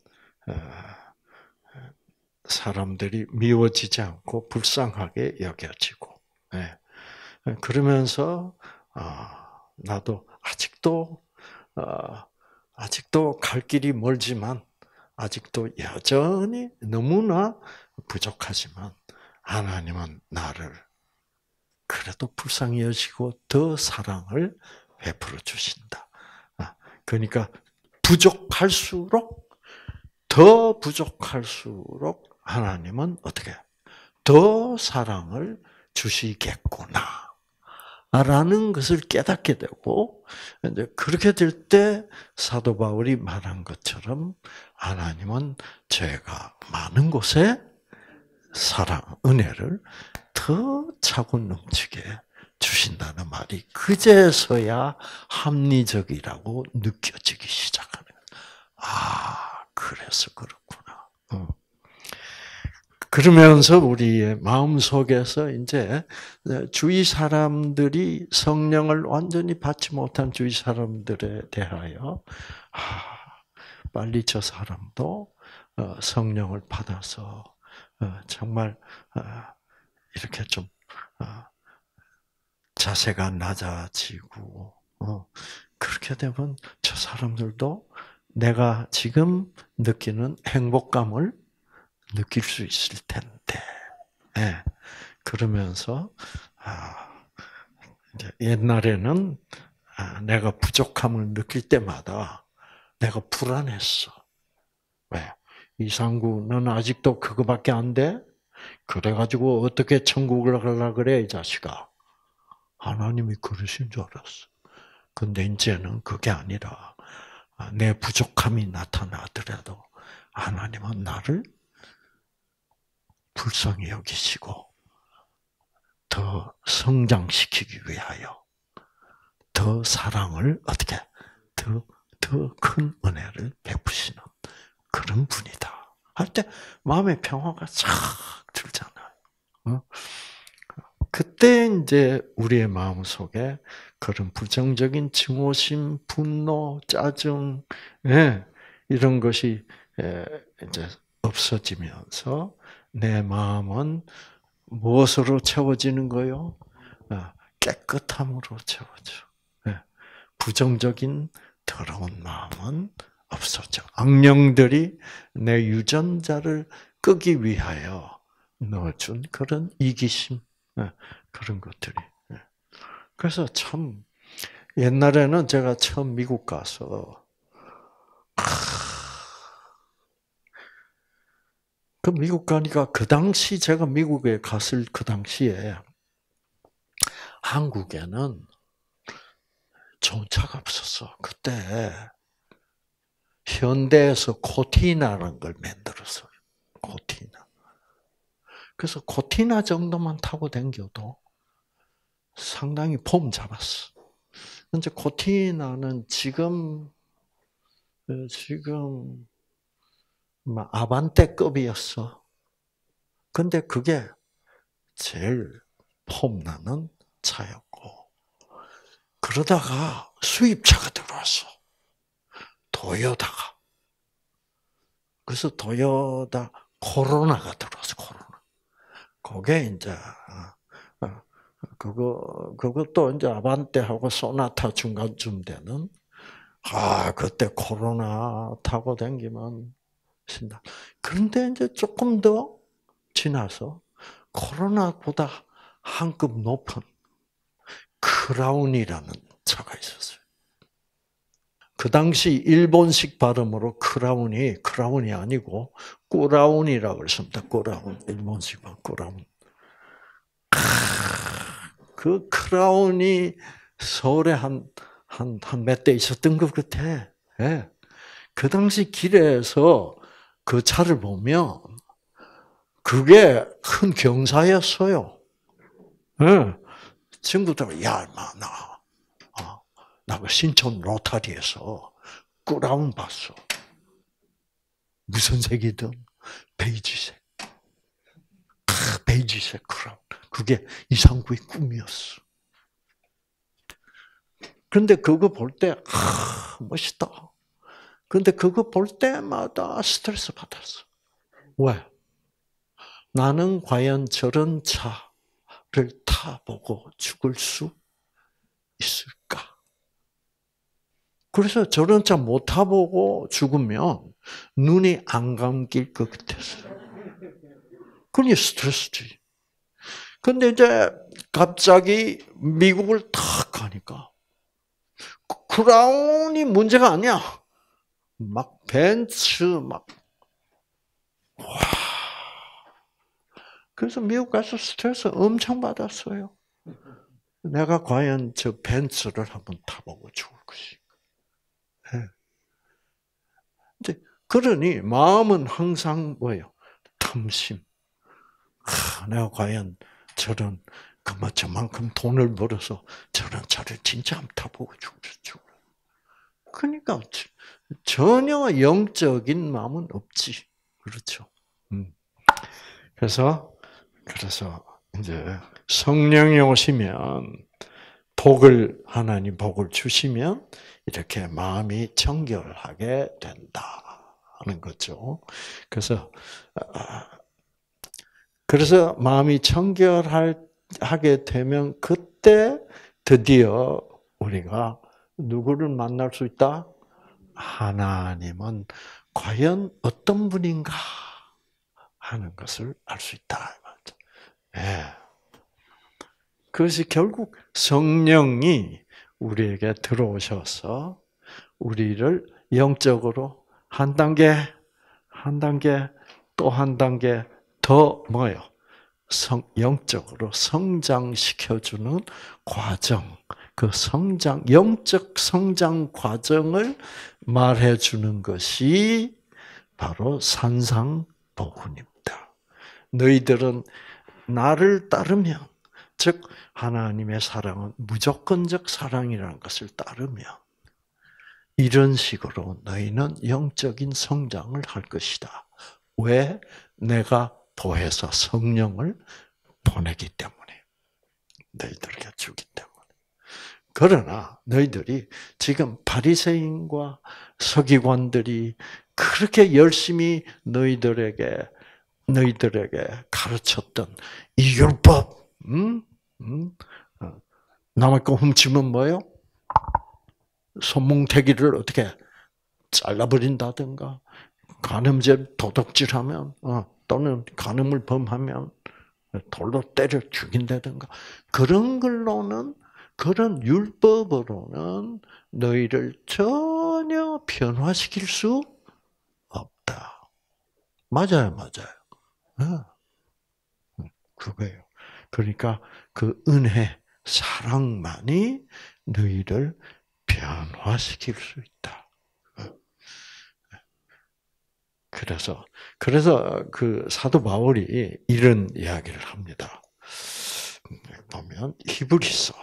사람들이 미워지지 않고 불쌍하게 여겨지고, 그러면서 나도 아직도 갈 길이 멀지만, 아직도 여전히 너무나 부족하지만, 하나님은 나를 그래도 불쌍히 여시고 더 사랑을 베풀어 주신다. 그러니까 더 부족할수록 하나님은 어떻게 더 사랑을 주시겠구나. 라는 것을 깨닫게 되고, 이제 그렇게 될 때 사도 바울이 말한 것처럼 하나님은 죄가 많은 곳에 사랑, 은혜를 더 차고 넘치게 주신다는 말이 그제서야 합리적이라고 느껴지기 시작하는 거예요. 그래서 그렇구나. 그러면서 우리의 마음속에서 이제 주위 사람들이 성령을 완전히 받지 못한 주위 사람들에 대하여 빨리 저 사람도 성령을 받아서 정말 이렇게 좀 자세가 낮아지고, 그렇게 되면 저 사람들도 내가 지금 느끼는 행복감을 느낄 수 있을 텐데, 그러면서 이제 옛날에는 내가 부족함을 느낄 때마다 내가 불안했어. 왜? 이상구, 너는 아직도 그거밖에 안 돼? 그래가지고 어떻게 천국을 가려 그래, 이 자식아. 하나님이 그러신 줄 알았어. 근데 이제는 그게 아니라 내 부족함이 나타나더라도 하나님은 나를 불쌍히 여기시고 더 성장시키기 위하여 더 사랑을 어떻게 더 큰 은혜를 베푸시는 그런 분이다 할 때 마음의 평화가 쫙 들잖아요. 그때 이제 우리의 마음 속에 그런 부정적인 증오심, 분노, 짜증, 이런 것이 이제 없어지면서 내 마음은 무엇으로 채워지는 거요? 깨끗함으로 채워져. 부정적인 더러운 마음은 없어져. 악령들이 내 유전자를 끄기 위하여 넣어준 그런 이기심, 그런 것들이. 그래서 참 옛날에는 제가 처음 미국 가서 그 미국 가니까 그 당시 제가 미국에 갔을 그 당시에 한국에는 좋은 차가 없었어. 그때 현대에서 코티나라는 걸 만들었어요. 코티나. 그래서 코티나 정도만 타고 댕겨도 상당히 폼 잡았어. 근데 코티나는 지금 막 아반떼급이었어. 근데 그게 제일 폼나는 차였고, 그러다가 수입차가 들어왔어. 도요다가. 그래서 도요다 코로나가 들어왔어. 코로나. 그게 이제 그것도 이제 아반떼하고 소나타 중간쯤 되는. 그때 코로나 타고 댕기면 신다. 그런데 이제 조금 더 지나서 코로나보다 한 급 높은 크라운이라는 차가 있었어요. 그 당시 일본식 발음으로 크라운이 아니고 꾸라운이라고 그랬습니다. 꾸라운. 일본식 발음 꾸라운. 그 크라운이 서울에 한 몇 대 있었던 것 같아. 그 당시 길에서 그 차를 보면 그게 큰 경사였어요. 네. 친구들, 야, 나 그 신촌 로타리에서 꾸라운 봤어. 무슨 색이든 베이지색. 베이지색 꾸라운. 그게 이상구의 꿈이었어. 그런데 그거 볼 때, 멋있다. 그런데 그거 볼 때마다 스트레스 받았어. 왜? 나는 과연 저런 차를 타보고 죽을 수 있을까? 그래서 저런 차 못 타보고 죽으면 눈이 안 감길 것 같아서. 그게 스트레스지. 근데 이제 갑자기 미국을 탁 가니까 크라운이 문제가 아니야. 막 벤츠 막 와. 그래서 미국 가서 스트레스 엄청 받았어요. 내가 과연 저 벤츠를 한번 타보고 죽을 것인가. 네. 그러니 마음은 항상 뭐예요? 탐심. 내가 과연 저런 그만 저만큼 돈을 벌어서 저런 차를 진짜 한번 타보고 죽을. 그러니까 전혀 영적인 마음은 없지. 그렇죠. 그래서 이제 성령이 오시면 하나님 복을 주시면 이렇게 마음이 청결하게 된다는 거죠. 그래서 마음이 청결하게 되면 그때 드디어 우리가 누구를 만날 수 있다? 하나님은 과연 어떤 분인가 하는 것을 알 수 있다. 예. 그것이 결국 성령이 우리에게 들어오셔서 우리를 영적으로 한 단계 또 한 단계 더 뭐예요? 영적으로 성장시켜주는 과정. 그 성장, 영적 성장 과정을 말해주는 것이 바로 산상보훈입니다. 너희들은 나를 따르면, 즉 하나님의 사랑은 무조건적 사랑이라는 것을 따르면 이런 식으로 너희는 영적인 성장을 할 것이다. 왜? 내가 도해서 성령을 보내기 때문에, 너희들에게 주기 때문에. 그러나 너희들이 지금 바리새인과 서기관들이 그렇게 열심히 너희들에게 가르쳤던 이 율법, 남의 거 훔치면 뭐예요? 손뭉태기를 어떻게 잘라버린다든가, 간음죄 도둑질하면, 또는 간음을 범하면 돌로 때려 죽인다든가, 그런 걸로는, 그런 율법으로는 너희를 전혀 변화시킬 수 없다. 맞아요. 그거예요. 그러니까 그 은혜, 사랑만이 너희를 변화시킬 수 있다. 그래서 그 사도 바울이 이런 이야기를 합니다. 보면 히브리서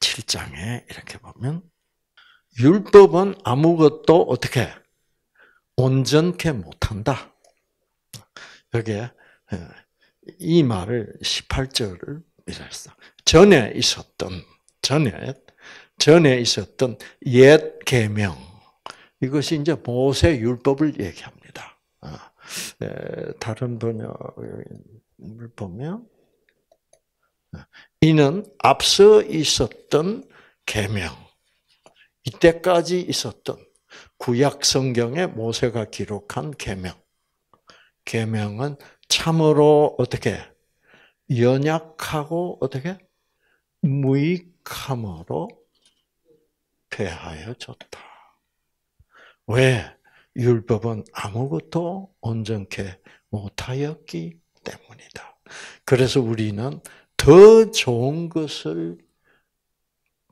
7장에 이렇게 보면, 율법은 아무것도 어떻게 온전케 못한다. 여기에 이 말을 18절을 이랬어. 전에 있었던 옛 계명, 이것이 이제 모세 율법을 얘기합니다. 다른 번역을 보면, 이는 앞서 있었던 계명, 이때까지 있었던 구약 성경에 모세가 기록한 계명. 계명은 참으로 어떻게 연약하고 어떻게 무익함으로 폐하여 졌다. 왜? 율법은 아무것도 온전케 못하였기 때문이다. 그래서 우리는 더 좋은 것을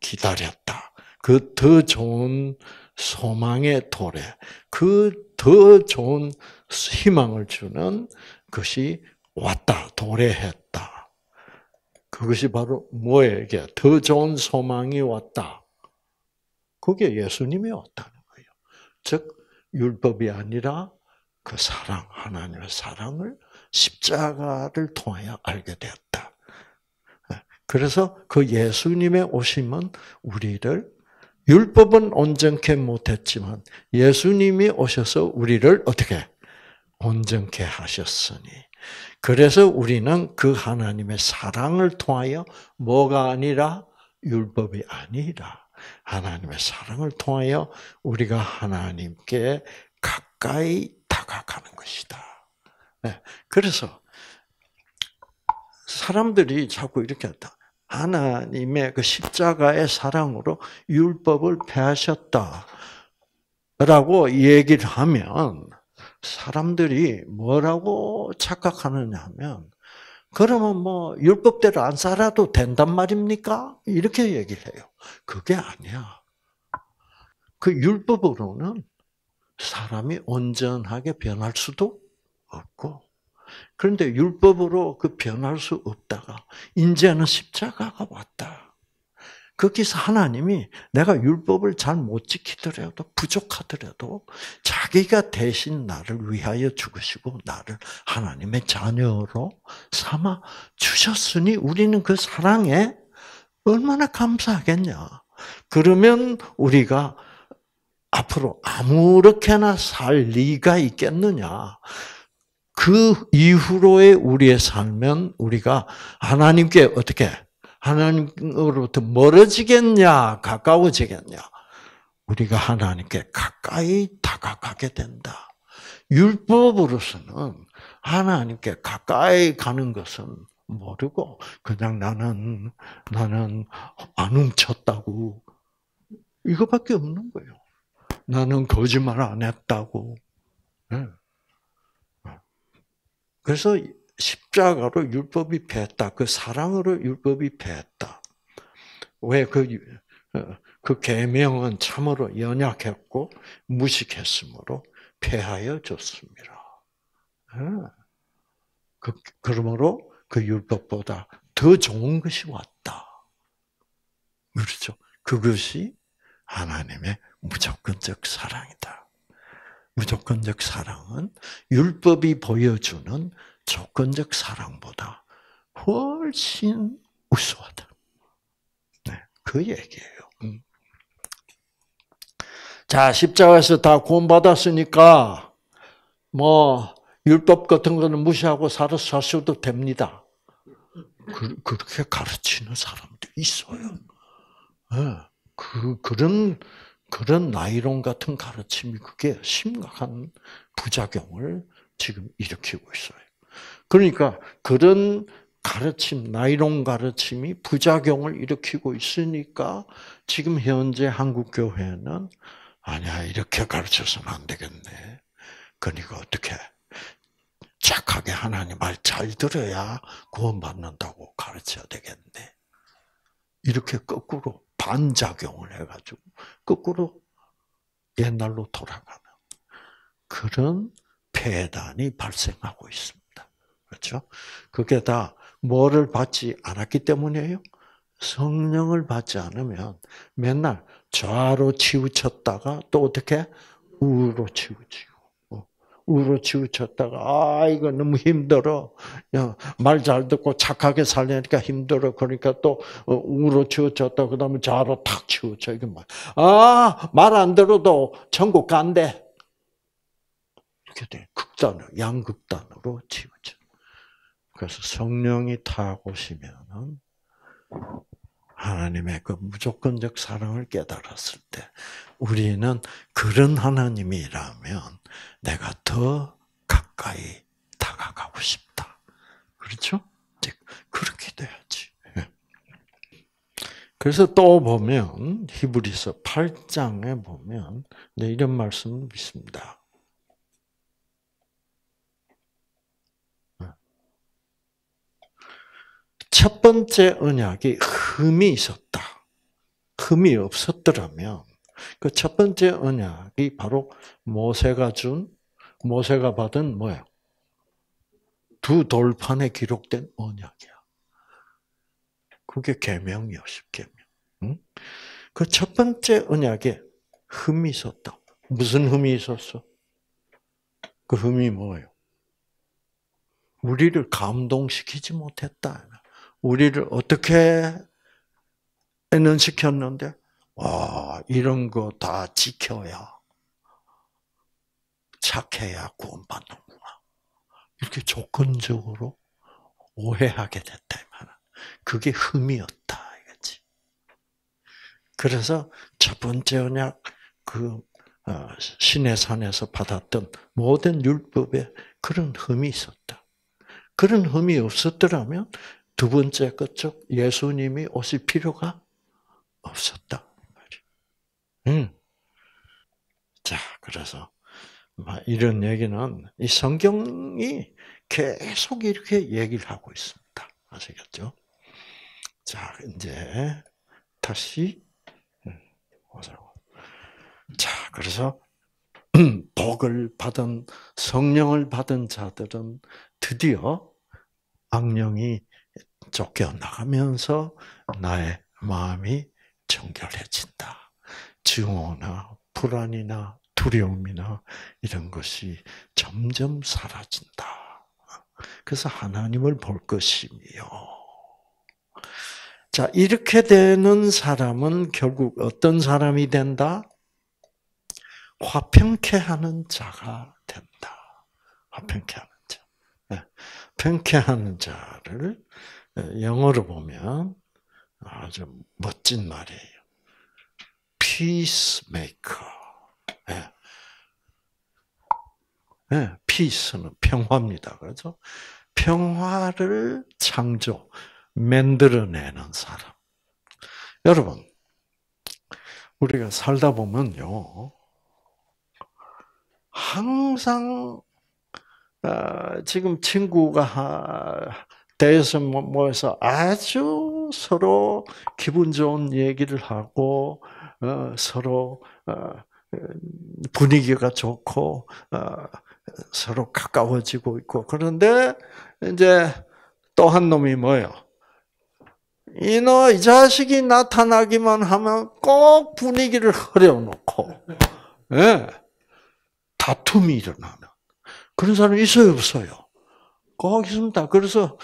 기다렸다. 그 더 좋은 소망의 도래, 그 더 좋은 희망을 주는 것이 왔다, 도래했다. 그것이 바로 뭐에게? 더 좋은 소망이 왔다. 그게 예수님이 왔다는 거예요. 즉 율법이 아니라 그 사랑, 하나님의 사랑을 십자가를 통하여 알게 되었다. 그래서 그 예수님의 오심은 우리를, 율법은 온전케 못했지만 예수님이 오셔서 우리를 어떻게? 온전케 하셨으니. 그래서 우리는 그 하나님의 사랑을 통하여 뭐가 아니라, 율법이 아니라 하나님의 사랑을 통하여 우리가 하나님께 가까이 다가가는 것이다. 그래서 사람들이 자꾸 이렇게 한다. 하나님의 그 십자가의 사랑으로 율법을 폐하셨다라고 얘기를 하면 사람들이 뭐라고 착각하느냐 하면, 그러면 뭐 율법대로 안 살아도 된단 말입니까? 이렇게 얘기를 해요. 그게 아니야. 그 율법으로는 사람이 온전하게 변할 수도 없고, 그런데 율법으로 그 변할 수 없다가 이제는 십자가가 왔다. 거기서 하나님이 내가 율법을 잘 못 지키더라도, 부족하더라도 자기가 대신 나를 위하여 죽으시고 나를 하나님의 자녀로 삼아 주셨으니 우리는 그 사랑에 얼마나 감사하겠냐. 그러면 우리가 앞으로 아무렇게나 살 리가 있겠느냐. 그 이후로의 우리의 삶은 우리가 하나님께 어떻게, 하나님으로부터 멀어지겠냐, 가까워지겠냐. 우리가 하나님께 가까이 다가가게 된다. 율법으로서는 하나님께 가까이 가는 것은 모르고, 그냥 나는 안 훔쳤다고, 이거밖에 없는 거예요. 나는 거짓말 안 했다고. 그래서 십자가로 율법이 폐했다. 그 사랑으로 율법이 폐했다. 왜 그 계명은 참으로 연약했고 무식했으므로 폐하여 줬습니다. 그러므로 그 율법보다 더 좋은 것이 왔다. 그렇죠? 그것이 하나님의 무조건적 사랑이다. 무조건적 사랑은 율법이 보여주는 조건적 사랑보다 훨씬 우수하다. 네, 그 얘기예요. 자, 십자가에서 다 구원받았으니까 뭐 율법 같은 거는 무시하고 살아서 사셔도 됩니다. 그렇게 가르치는 사람도 있어요. 네, 그런 나이론 같은 가르침이 그게 심각한 부작용을 지금 일으키고 있어요. 그러니까 그런 가르침, 나이론 가르침이 부작용을 일으키고 있으니까 지금 현재 한국 교회는 아니야, 이렇게 가르쳐서는 안 되겠네. 그러니까 어떻게 착하게 하나님 말 잘 들어야 구원받는다고 가르쳐야 되겠네. 이렇게 거꾸로 반작용을 해가지고 거꾸로 옛날로 돌아가는 그런 폐단이 발생하고 있습니다. 그렇죠? 그게 다 뭐를 받지 않았기 때문이에요. 성령을 받지 않으면 맨날 좌로 치우쳤다가 또 어떻게 우로 치우치고, 우로 치우쳤다가 아 이거 너무 힘들어, 말 잘 듣고 착하게 살려니까 힘들어, 그러니까 또 우로 치우쳤다 그다음에 좌로 탁 치우쳐, 이게 말, 아 말 안 들어도 천국 간대, 이렇게 돼. 극단으로, 양극단으로 치우쳐. 그래서 성령이 타오시면은 하나님의 그 무조건적 사랑을 깨달았을 때 우리는 그런 하나님이라면 내가 더 가까이 다가가고 싶다. 그렇죠? 그렇게 돼야지. 그래서 또 보면 히브리서 8장에 보면 이런 말씀이 있습니다. 첫 번째 언약이 흠이 있었다. 흠이 없었더라면 그 첫 번째 언약이 바로 모세가 받은 뭐예요? 두 돌판에 기록된 언약이야. 그게 계명이요, 십계명. 응? 그 첫 번째 언약에 흠이 있었다. 무슨 흠이 있었어? 그 흠이 뭐예요? 우리를 감동시키지 못했다. 우리를 어떻게 애는시켰는데, 와, 이런 거 다 지켜야, 착해야 구원받는구나. 이렇게 조건적으로 오해하게 됐다. 그게 흠이었다. 이거지. 그래서 첫 번째 언약, 시내산에서 받았던 모든 율법에 그런 흠이 있었다. 그런 흠이 없었더라면 두 번째 끝쪽 예수님이 오실 필요가 없었다. 자, 그래서 이런 얘기는 이 성경이 계속 이렇게 얘기를 하고 있습니다. 아시겠죠? 자, 이제 다시 보자고. 자, 그래서 복을 받은 성령을 받은 자들은 드디어 악령이 쫓겨나가면서 나의 마음이 정결해진다. 증오나 불안이나 두려움이나 이런 것이 점점 사라진다. 그래서 하나님을 볼 것이며. 자, 이렇게 되는 사람은 결국 어떤 사람이 된다? 화평케 하는 자가 된다. 화평케 하는 자. 평케 하는 자를 영어로 보면 아주 멋진 말이에요. peacemaker. peace는 평화입니다. 그렇죠? 평화를 만들어내는 사람. 여러분, 우리가 살다 보면요, 항상 지금 친구가 대해서 모여서 아주 서로 기분 좋은 얘기를 하고 서로 분위기가 좋고 서로 가까워지고 있고, 그런데 이제 또 한 놈이 뭐예요? 이 자식이 나타나기만 하면 꼭 분위기를 흐려놓고 다툼이 일어나는 그런 사람이 있어요, 없어요? 꼭 있습니다. 그래서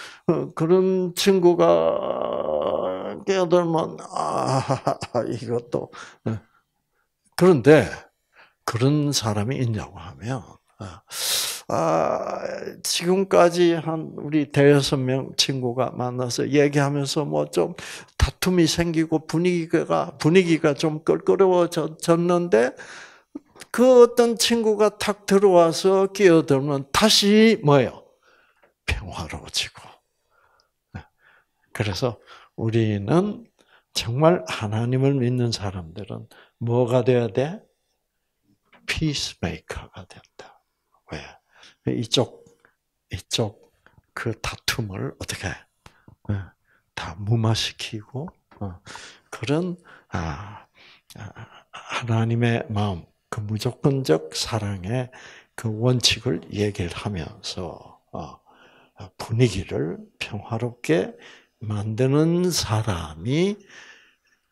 그런 친구가 깨어들면 이것도. 그런데 그런 사람이 있냐고 하면, 지금까지 한 우리 대여섯 명 친구가 만나서 얘기하면서 뭐 좀 다툼이 생기고 분위기가 좀 껄끄러워졌는데, 그 어떤 친구가 탁 들어와서 끼어들면 다시 뭐예요? 평화로워지고. 그래서 우리는 정말 하나님을 믿는 사람들은 뭐가 돼야 돼? 피스메이커가 된다. 왜? 이쪽 그 다툼을 어떻게 해? 다 무마시키고, 그런 하나님의 마음, 그 무조건적 사랑의 그 원칙을 얘기를 하면서 분위기를 평화롭게 만드는 사람이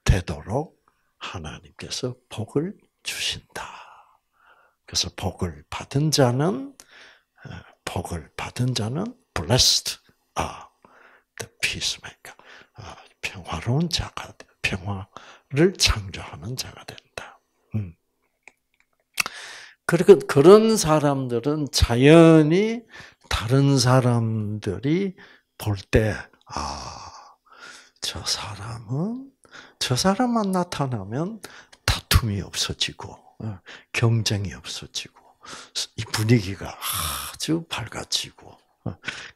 되도록 하나님께서 복을 주신다. 그래서 복을 받은 자는 blessed are the peacemaker. 평화로운 자가, 평화를 창조하는 자가 된다. 그리고 그런 사람들은 자연히 다른 사람들이 볼 때, 저 사람만 나타나면 다툼이 없어지고, 경쟁이 없어지고, 이 분위기가 아주 밝아지고,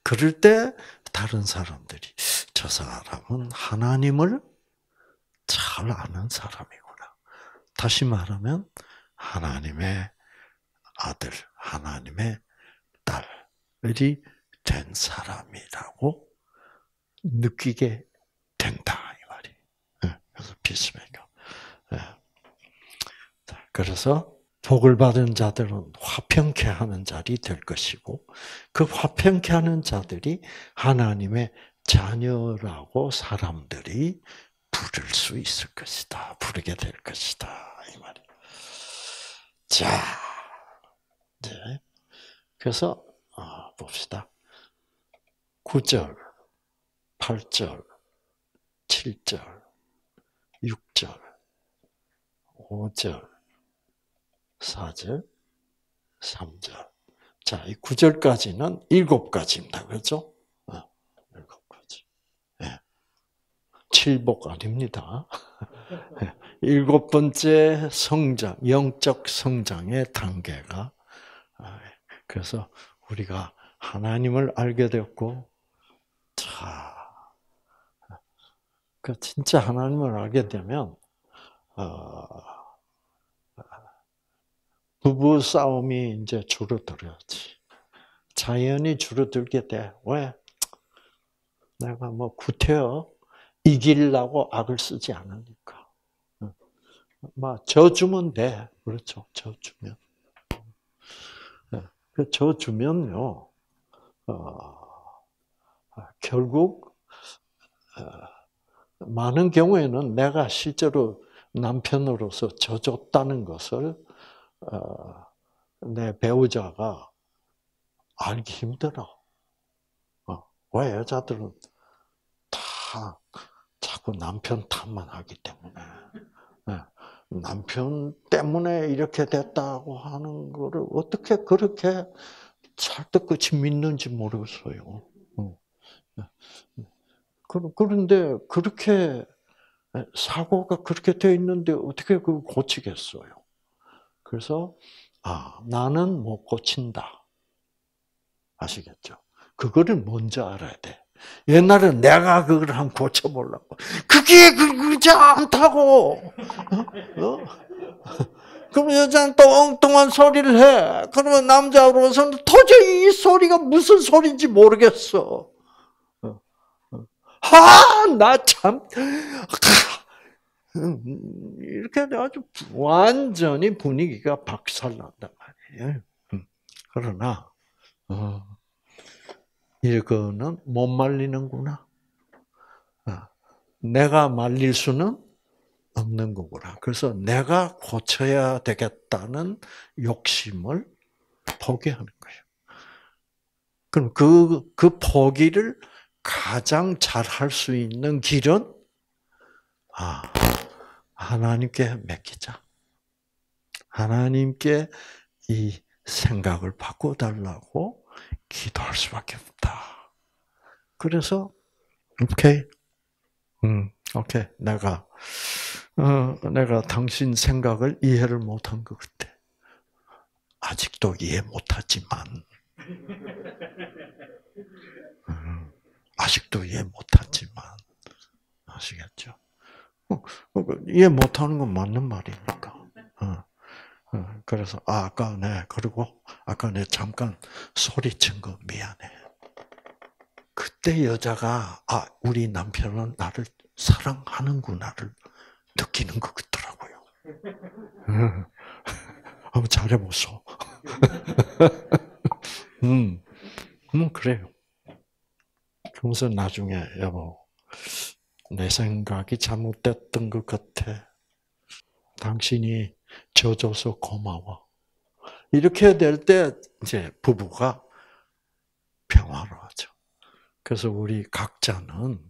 그럴 때 다른 사람들이, 저 사람은 하나님을 잘 아는 사람이구나. 다시 말하면, 하나님의 아들, 하나님의 딸이 된 사람이라고 느끼게 된다, 이 말이. 그래서 피스메이커. 그래서 복을 받은 자들은 화평케 하는 자들이 될 것이고, 그 화평케 하는 자들이 하나님의 자녀라고 사람들이 부를 수 있을 것이다. 부르게 될 것이다. 이 말이에요. 자, 이제 그래서 봅시다. 9절, 8절, 7절, 6절, 5절, 4절, 3절. 자, 이 9절까지는 7가지입니다. 그렇죠? 7가지. 예. 7복 아닙니다. 7번째 성장, 영적 성장의 단계가. 그래서 우리가 하나님을 알게 되었고, 자, 그 진짜 하나님을 알게 되면, 부부 싸움이 이제 줄어들어야지. 자연히 줄어들게 돼. 왜? 내가 뭐 구태여 이기려고 악을 쓰지 않으니까. 막 져주면 돼. 그렇죠. 져주면. 그 져주면요, 결국, 많은 경우에는 내가 실제로 남편으로서 져줬다는 것을 내 배우자가 알기 힘들어. 왜? 여자들은 다 자꾸 남편 탓만 하기 때문에. 남편 때문에 이렇게 됐다고 하는 거를 어떻게 그렇게 찰떡같이 믿는지 모르겠어요. 그런데 그렇게 사고가 그렇게 돼 있는데 어떻게 그걸 고치겠어요? 그래서 나는 못 고친다. 아시겠죠? 그거를 먼저 알아야 돼. 옛날에는 내가 그걸 한번 고쳐보려고. 그게 그러지 않다고! 그럼 여자는 또 엉뚱한 소리를 해. 그러면 남자로서는 도저히 이 소리가 무슨 소리인지 모르겠어. 나 참... 이렇게 아주 완전히 분위기가 박살난단 말이에요. 그러나 이거는 못 말리는구나. 내가 말릴 수는 없는 거구나. 그래서 내가 고쳐야 되겠다는 욕심을 포기하는 거예요. 그럼 그 포기를 가장 잘 할 수 있는 길은 하나님께 맡기자. 하나님께 이 생각을 바꿔달라고 기도할 수밖에 없다. 그래서 오케이, 오케이, 내가 당신 생각을 이해를 못한 것 같아. 아직도 이해 못하지만, 아직도 이해 못하지만, 아시겠죠? 이해 못하는 건 맞는 말이니까. 그래서 아까 내 잠깐 소리친 거 미안해. 그때 여자가 우리 남편은 나를 사랑하는구나를 느끼는 것 같더라고요. 한번 잘해보소. 그래요. 그래서 나중에 여보, 내 생각이 잘못됐던 것 같아. 당신이 져줘서 고마워. 이렇게 될 때 이제 부부가 평화로워져. 그래서 우리 각자는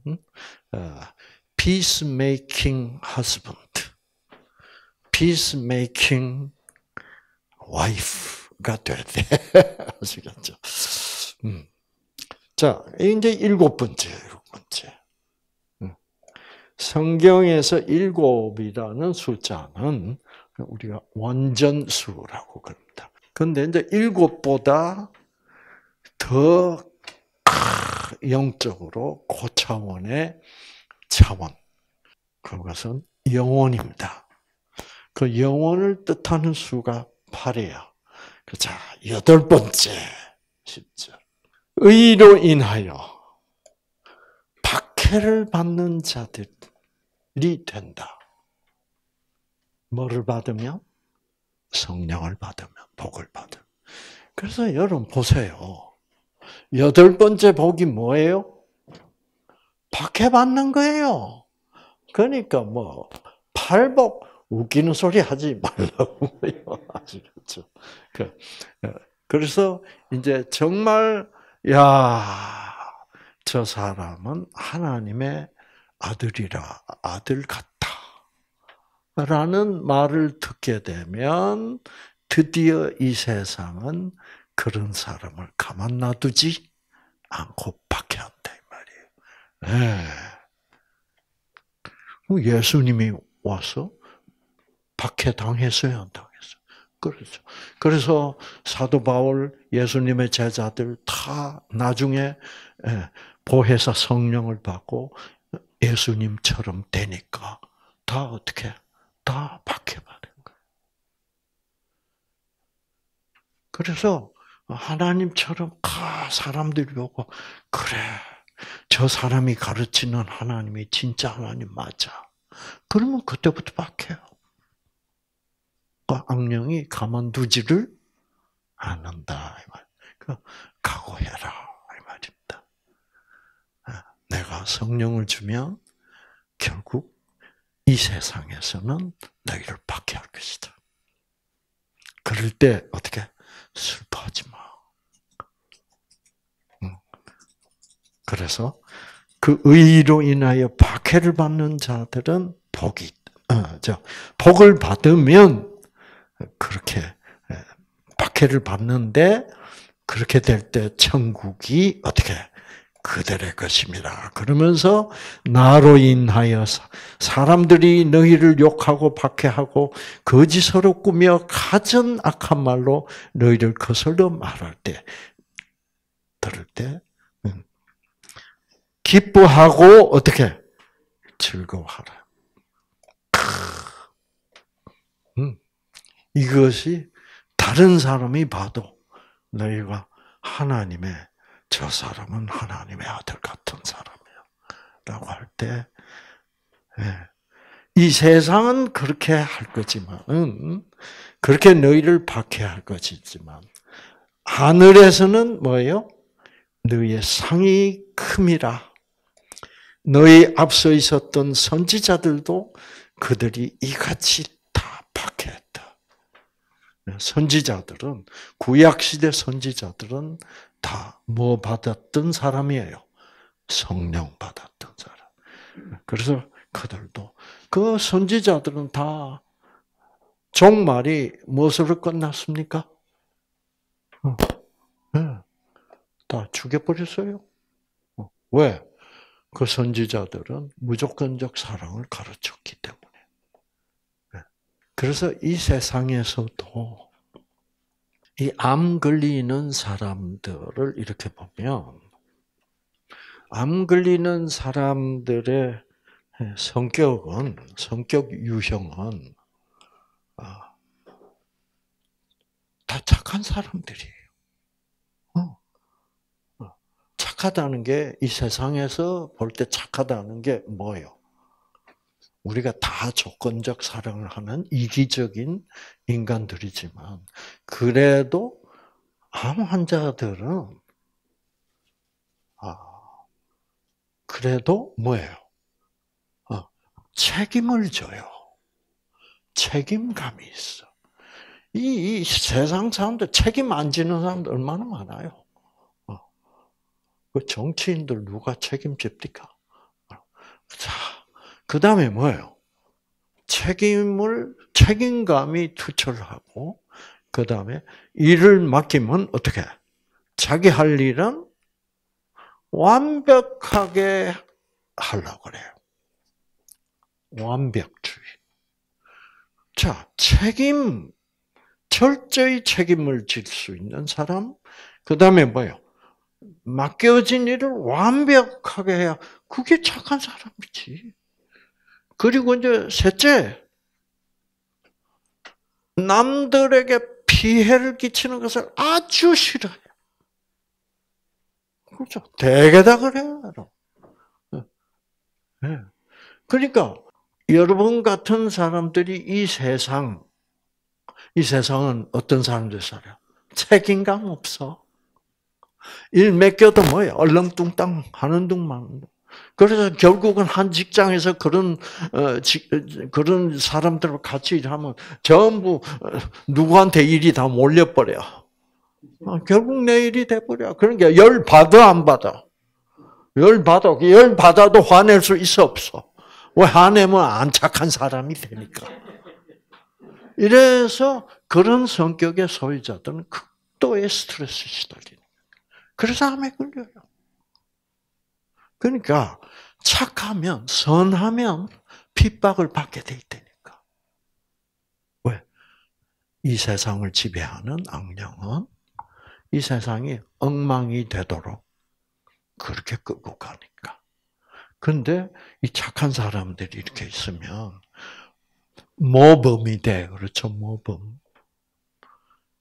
peacemaking husband, peacemaking wife가 돼야 돼. 아시겠죠? 자, 이제 7번째. 성경에서 7이라는 숫자는 우리가 완전수라고 그럽니다. 그런데 이제 7보다 더 영적으로 고차원의 차원, 그것은 영혼입니다. 그 영혼을 뜻하는 수가 8이에요. 자, 8번째 10절. 의로 인하여 박해를 받는 자들이 된다. 뭐를 받으면? 성령을 받으면 복을 받음. 그래서 여러분 보세요. 8번째 복이 뭐예요? 박해받는 거예요. 그러니까 뭐 팔복 웃기는 소리 하지 말라고요. 아시겠죠? 그래서 이제 정말 야, 저 사람은 하나님의 아들이라, 아들 같다라는 말을 듣게 되면 드디어 이 세상은 그런 사람을 가만 놔두지 않고 박해한다, 이 말이에요. 예. 예수님이 와서 박해당했어요, 안 당했어요? 그렇죠. 그래서 사도 바울, 예수님의 제자들 다 나중에 보혜사 성령을 받고 예수님처럼 되니까 다 어떻게? 다 박해받은 거예요. 그래서 하나님처럼 사람들이 보고 그래, 저 사람이 가르치는 하나님이 진짜 하나님 맞아. 그러면 그때부터 박해요. 악령이 가만두지를 않는다, 이 말. 그러니까 각오해라, 이 말입니다. 내가 성령을 주면 결국 이 세상에서는 너희를 박해할 것이다. 그럴 때 어떻게? 슬퍼하지 마. 그래서 그 의로 인하여 박해를 받는 자들은 복이, 복을 받으면 그렇게 박해를 받는데, 그렇게 될 때 천국이 어떻게 그들의 것입니다. 그러면서 나로 인하여 사람들이 너희를 욕하고 박해하고 거짓으로 꾸며 가진 악한 말로 너희를 거슬러 말할 때, 들을 때 기뻐하고 어떻게 즐거워하라. 이것이 다른 사람이 봐도 너희가 하나님의, 저 사람은 하나님의 아들 같은 사람이에요, 라고 할 때, 이 세상은 그렇게 할 거지만, 그렇게 너희를 박해할 것이지만, 하늘에서는 뭐예요? 너희의 상이 큼이라. 너희 앞서 있었던 선지자들도 그들이 이같이 다 박해했다. 선지자들은, 구약시대 선지자들은 다 뭐 받았던 사람이에요? 성령 받았던 사람. 그래서 그들도, 그 선지자들은 다 종말이 무엇으로 끝났습니까? 다 죽여버렸어요. 왜? 그 선지자들은 무조건적 사랑을 가르쳤기 때문에. 그래서 이 세상에서도 이 암 걸리는 사람들을 이렇게 보면, 암 걸리는 사람들의 성격은, 성격 유형은 다 착한 사람들이에요. 착하다는 게, 이 세상에서 볼 때 착하다는 게 뭐예요? 우리가 다 조건적 사랑을 하는 이기적인 인간들이지만, 그래도 암 환자들은 그래도 뭐예요? 책임을 져요. 책임감이 있어. 이 세상 사람들, 책임 안 지는 사람들 얼마나 많아요. 그 정치인들 누가 책임집니까? 자, 그 다음에 뭐예요? 책임감이 투철하고, 그 다음에 일을 맡기면 어떻게? 자기 할 일은 완벽하게 하려고 그래요. 완벽주의. 자, 책임, 철저히 책임을 질 수 있는 사람, 그 다음에 뭐예요? 맡겨진 일을 완벽하게 해야, 그게 착한 사람이지. 그리고 이제 셋째, 남들에게 피해를 끼치는 것을 아주 싫어해요. 그렇죠? 대개 다 그래요. 그러니까 여러분 같은 사람들이 이 세상, 이 세상은 어떤 사람들 살아요? 책임감 없어. 일 맡겨도 뭐예요? 얼렁뚱땅 하는 둥만. 그래서 결국은 한 직장에서 그런 사람들과 같이 일하면 전부 누구한테 일이 다 몰려버려. 결국 내 일이 돼버려. 그러니까 열 받아 안 받아? 열 받아. 열 받아도 화낼 수 있어 없어? 왜? 화내면 안 착한 사람이 되니까. 이래서 그런 성격의 소유자들은 극도의 스트레스에 시달리는 거예요. 그래서 암에 걸려요. 그러니까 착하면, 선하면 핍박을 받게 돼 있다니까. 왜? 이 세상을 지배하는 악령은 이 세상이 엉망이 되도록 그렇게 끌고 가니까. 근데 이 착한 사람들이 이렇게 있으면 모범이 돼. 그렇죠, 모범.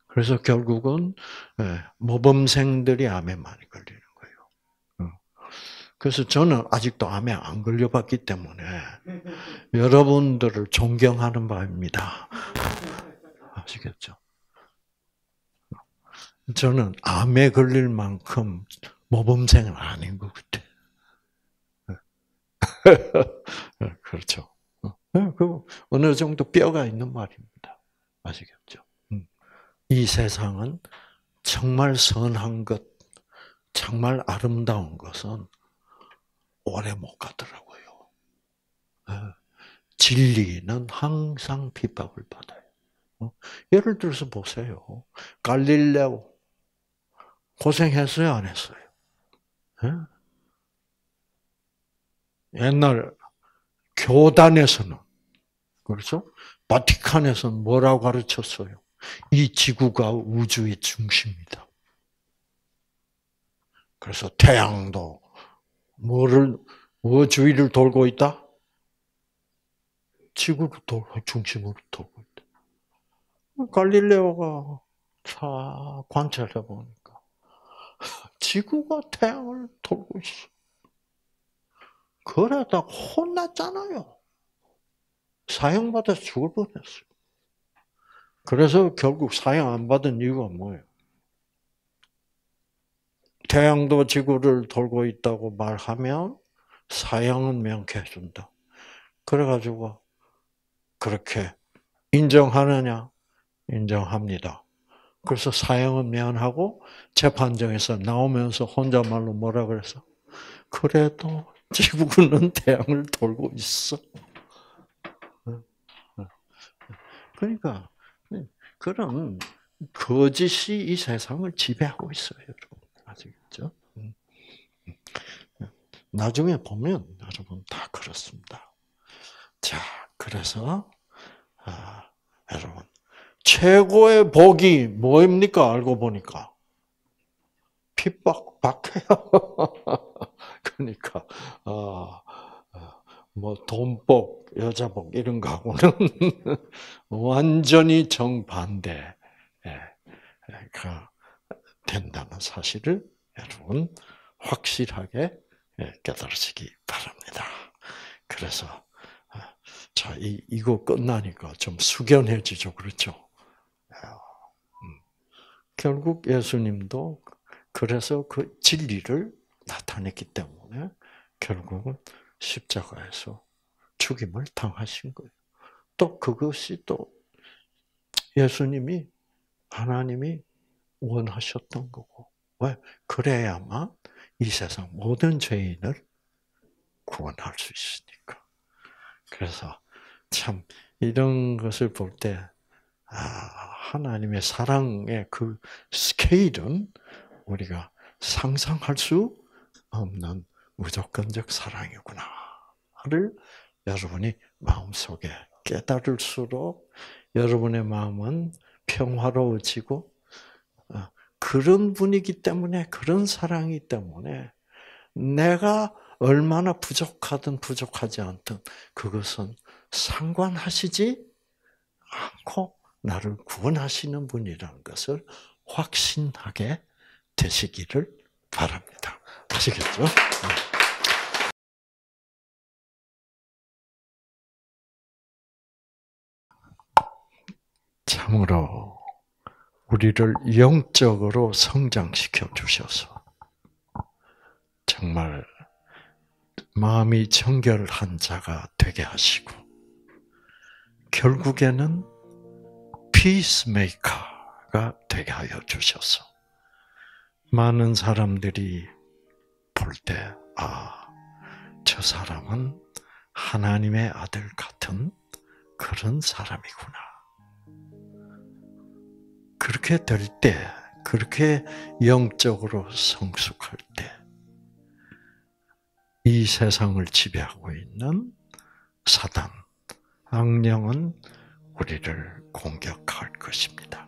그래서 결국은 모범생들이 암에 많이 걸리는 거예요. 그래서 저는 아직도 암에 안 걸려봤기 때문에 여러분들을 존경하는 바입니다. 아시겠죠? 저는 암에 걸릴 만큼 모범생은 아닌 것 같아요. 그렇죠. 그 어느 정도 뼈가 있는 말입니다. 아시겠죠? 이 세상은 정말 선한 것, 정말 아름다운 것은 오래 못 가더라고요. 진리는 항상 핍박을 받아요. 예를 들어서 보세요. 갈릴레오 고생했어요, 안 했어요? 옛날 교단에서는, 그렇죠? 바티칸에서는 뭐라고 가르쳤어요? 이 지구가 우주의 중심이다. 그래서 태양도 주위를 돌고 있다? 지구를 중심으로 돌고 있다. 갈릴레오가 관찰해 보니까 지구가 태양을 돌고 있어. 그러다 혼났잖아요. 사형받아서 죽을 뻔했어요. 그래서 결국 사형 안 받은 이유가 뭐예요? 태양도 지구를 돌고 있다고 말하면 사형은 명쾌해준다. 그래가지고 그렇게 인정하느냐? 인정합니다. 그래서 사형은 면하고 재판정에서 나오면서 혼자말로 뭐라 그랬어? 그래도 지구는 태양을 돌고 있어. 그러니까 그런 거짓이 이 세상을 지배하고 있어요. 아시겠죠? 나중에 보면 여러분 다 그렇습니다. 자, 그래서 여러분 최고의 복이 뭐입니까? 알고 보니까 핍박해요. 그러니까 뭐 돈복, 여자복 이런 거하고는 완전히 정반대가 된다는 사실을 여러분 확실하게 깨달으시기 바랍니다. 그래서 자, 이거 끝나니까 좀 숙연해지죠, 그렇죠? 결국 예수님도 그래서 그 진리를 나타냈기 때문에 결국은 십자가에서 죽임을 당하신 거예요. 또 그것이 또 예수님이, 하나님이 원하셨던 거고. 왜? 그래야만 이 세상 모든 죄인을 구원할 수 있으니까. 그래서 참 이런 것을 볼 때 하나님의 사랑의 그 스케일은 우리가 상상할 수 없는 무조건적 사랑이구나를 여러분이 마음속에 깨달을수록 여러분의 마음은 평화로워지고, 그런 분이기 때문에, 그런 사랑이기 때문에 내가 얼마나 부족하든 부족하지 않든 그것은 상관하시지 않고 나를 구원하시는 분이라는 것을 확신하게 되시기를 바랍니다. 아시겠죠? 자, 참으로 우리를 영적으로 성장시켜 주셔서 정말 마음이 정결한 자가 되게 하시고 결국에는 피스메이커가 되게 하여 주셔서 많은 사람들이 볼 때 아, 저 사람은 하나님의 아들 같은 그런 사람이구나. 그렇게 될 때, 그렇게 영적으로 성숙할 때 이 세상을 지배하고 있는 사단, 악령은 우리를 공격할 것입니다.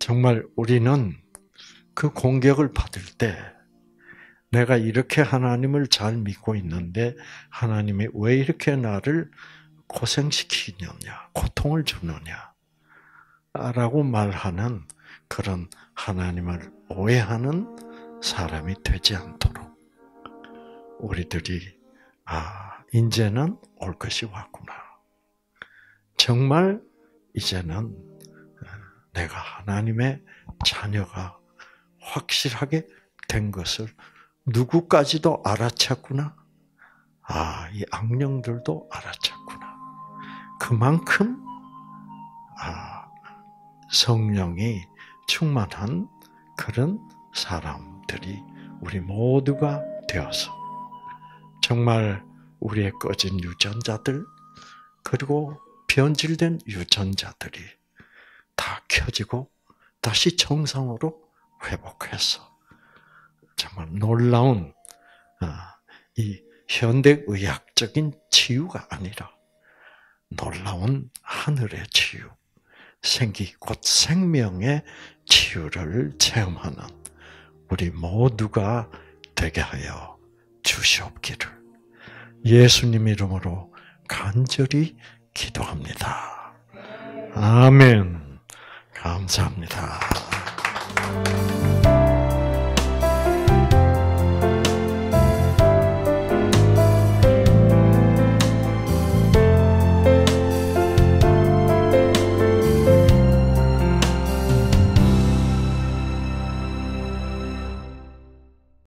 정말 우리는 그 공격을 받을 때 내가 이렇게 하나님을 잘 믿고 있는데 하나님이 왜 이렇게 나를 고생시키느냐, 고통을 주느냐 라고 말하는 그런 하나님을 오해하는 사람이 되지 않도록 우리들이 아, 이제는 올 것이 왔구나. 정말 이제는 내가 하나님의 자녀가 확실하게 된 것을 누구까지도 알아챘구나. 아, 이 악령들도 알아챘구나. 그만큼 아, 성령이 충만한 그런 사람들이 우리 모두가 되어서 정말 우리의 꺼진 유전자들 그리고 변질된 유전자들이 다 켜지고 다시 정상으로 회복해서 정말 놀라운 이 현대의학적인 치유가 아니라 놀라운 하늘의 치유, 생기 곧 생명의 치유를 체험하는 우리 모두가 되게 하여 주시옵기를 예수님 이름으로 간절히 기도합니다. 아멘. 감사합니다.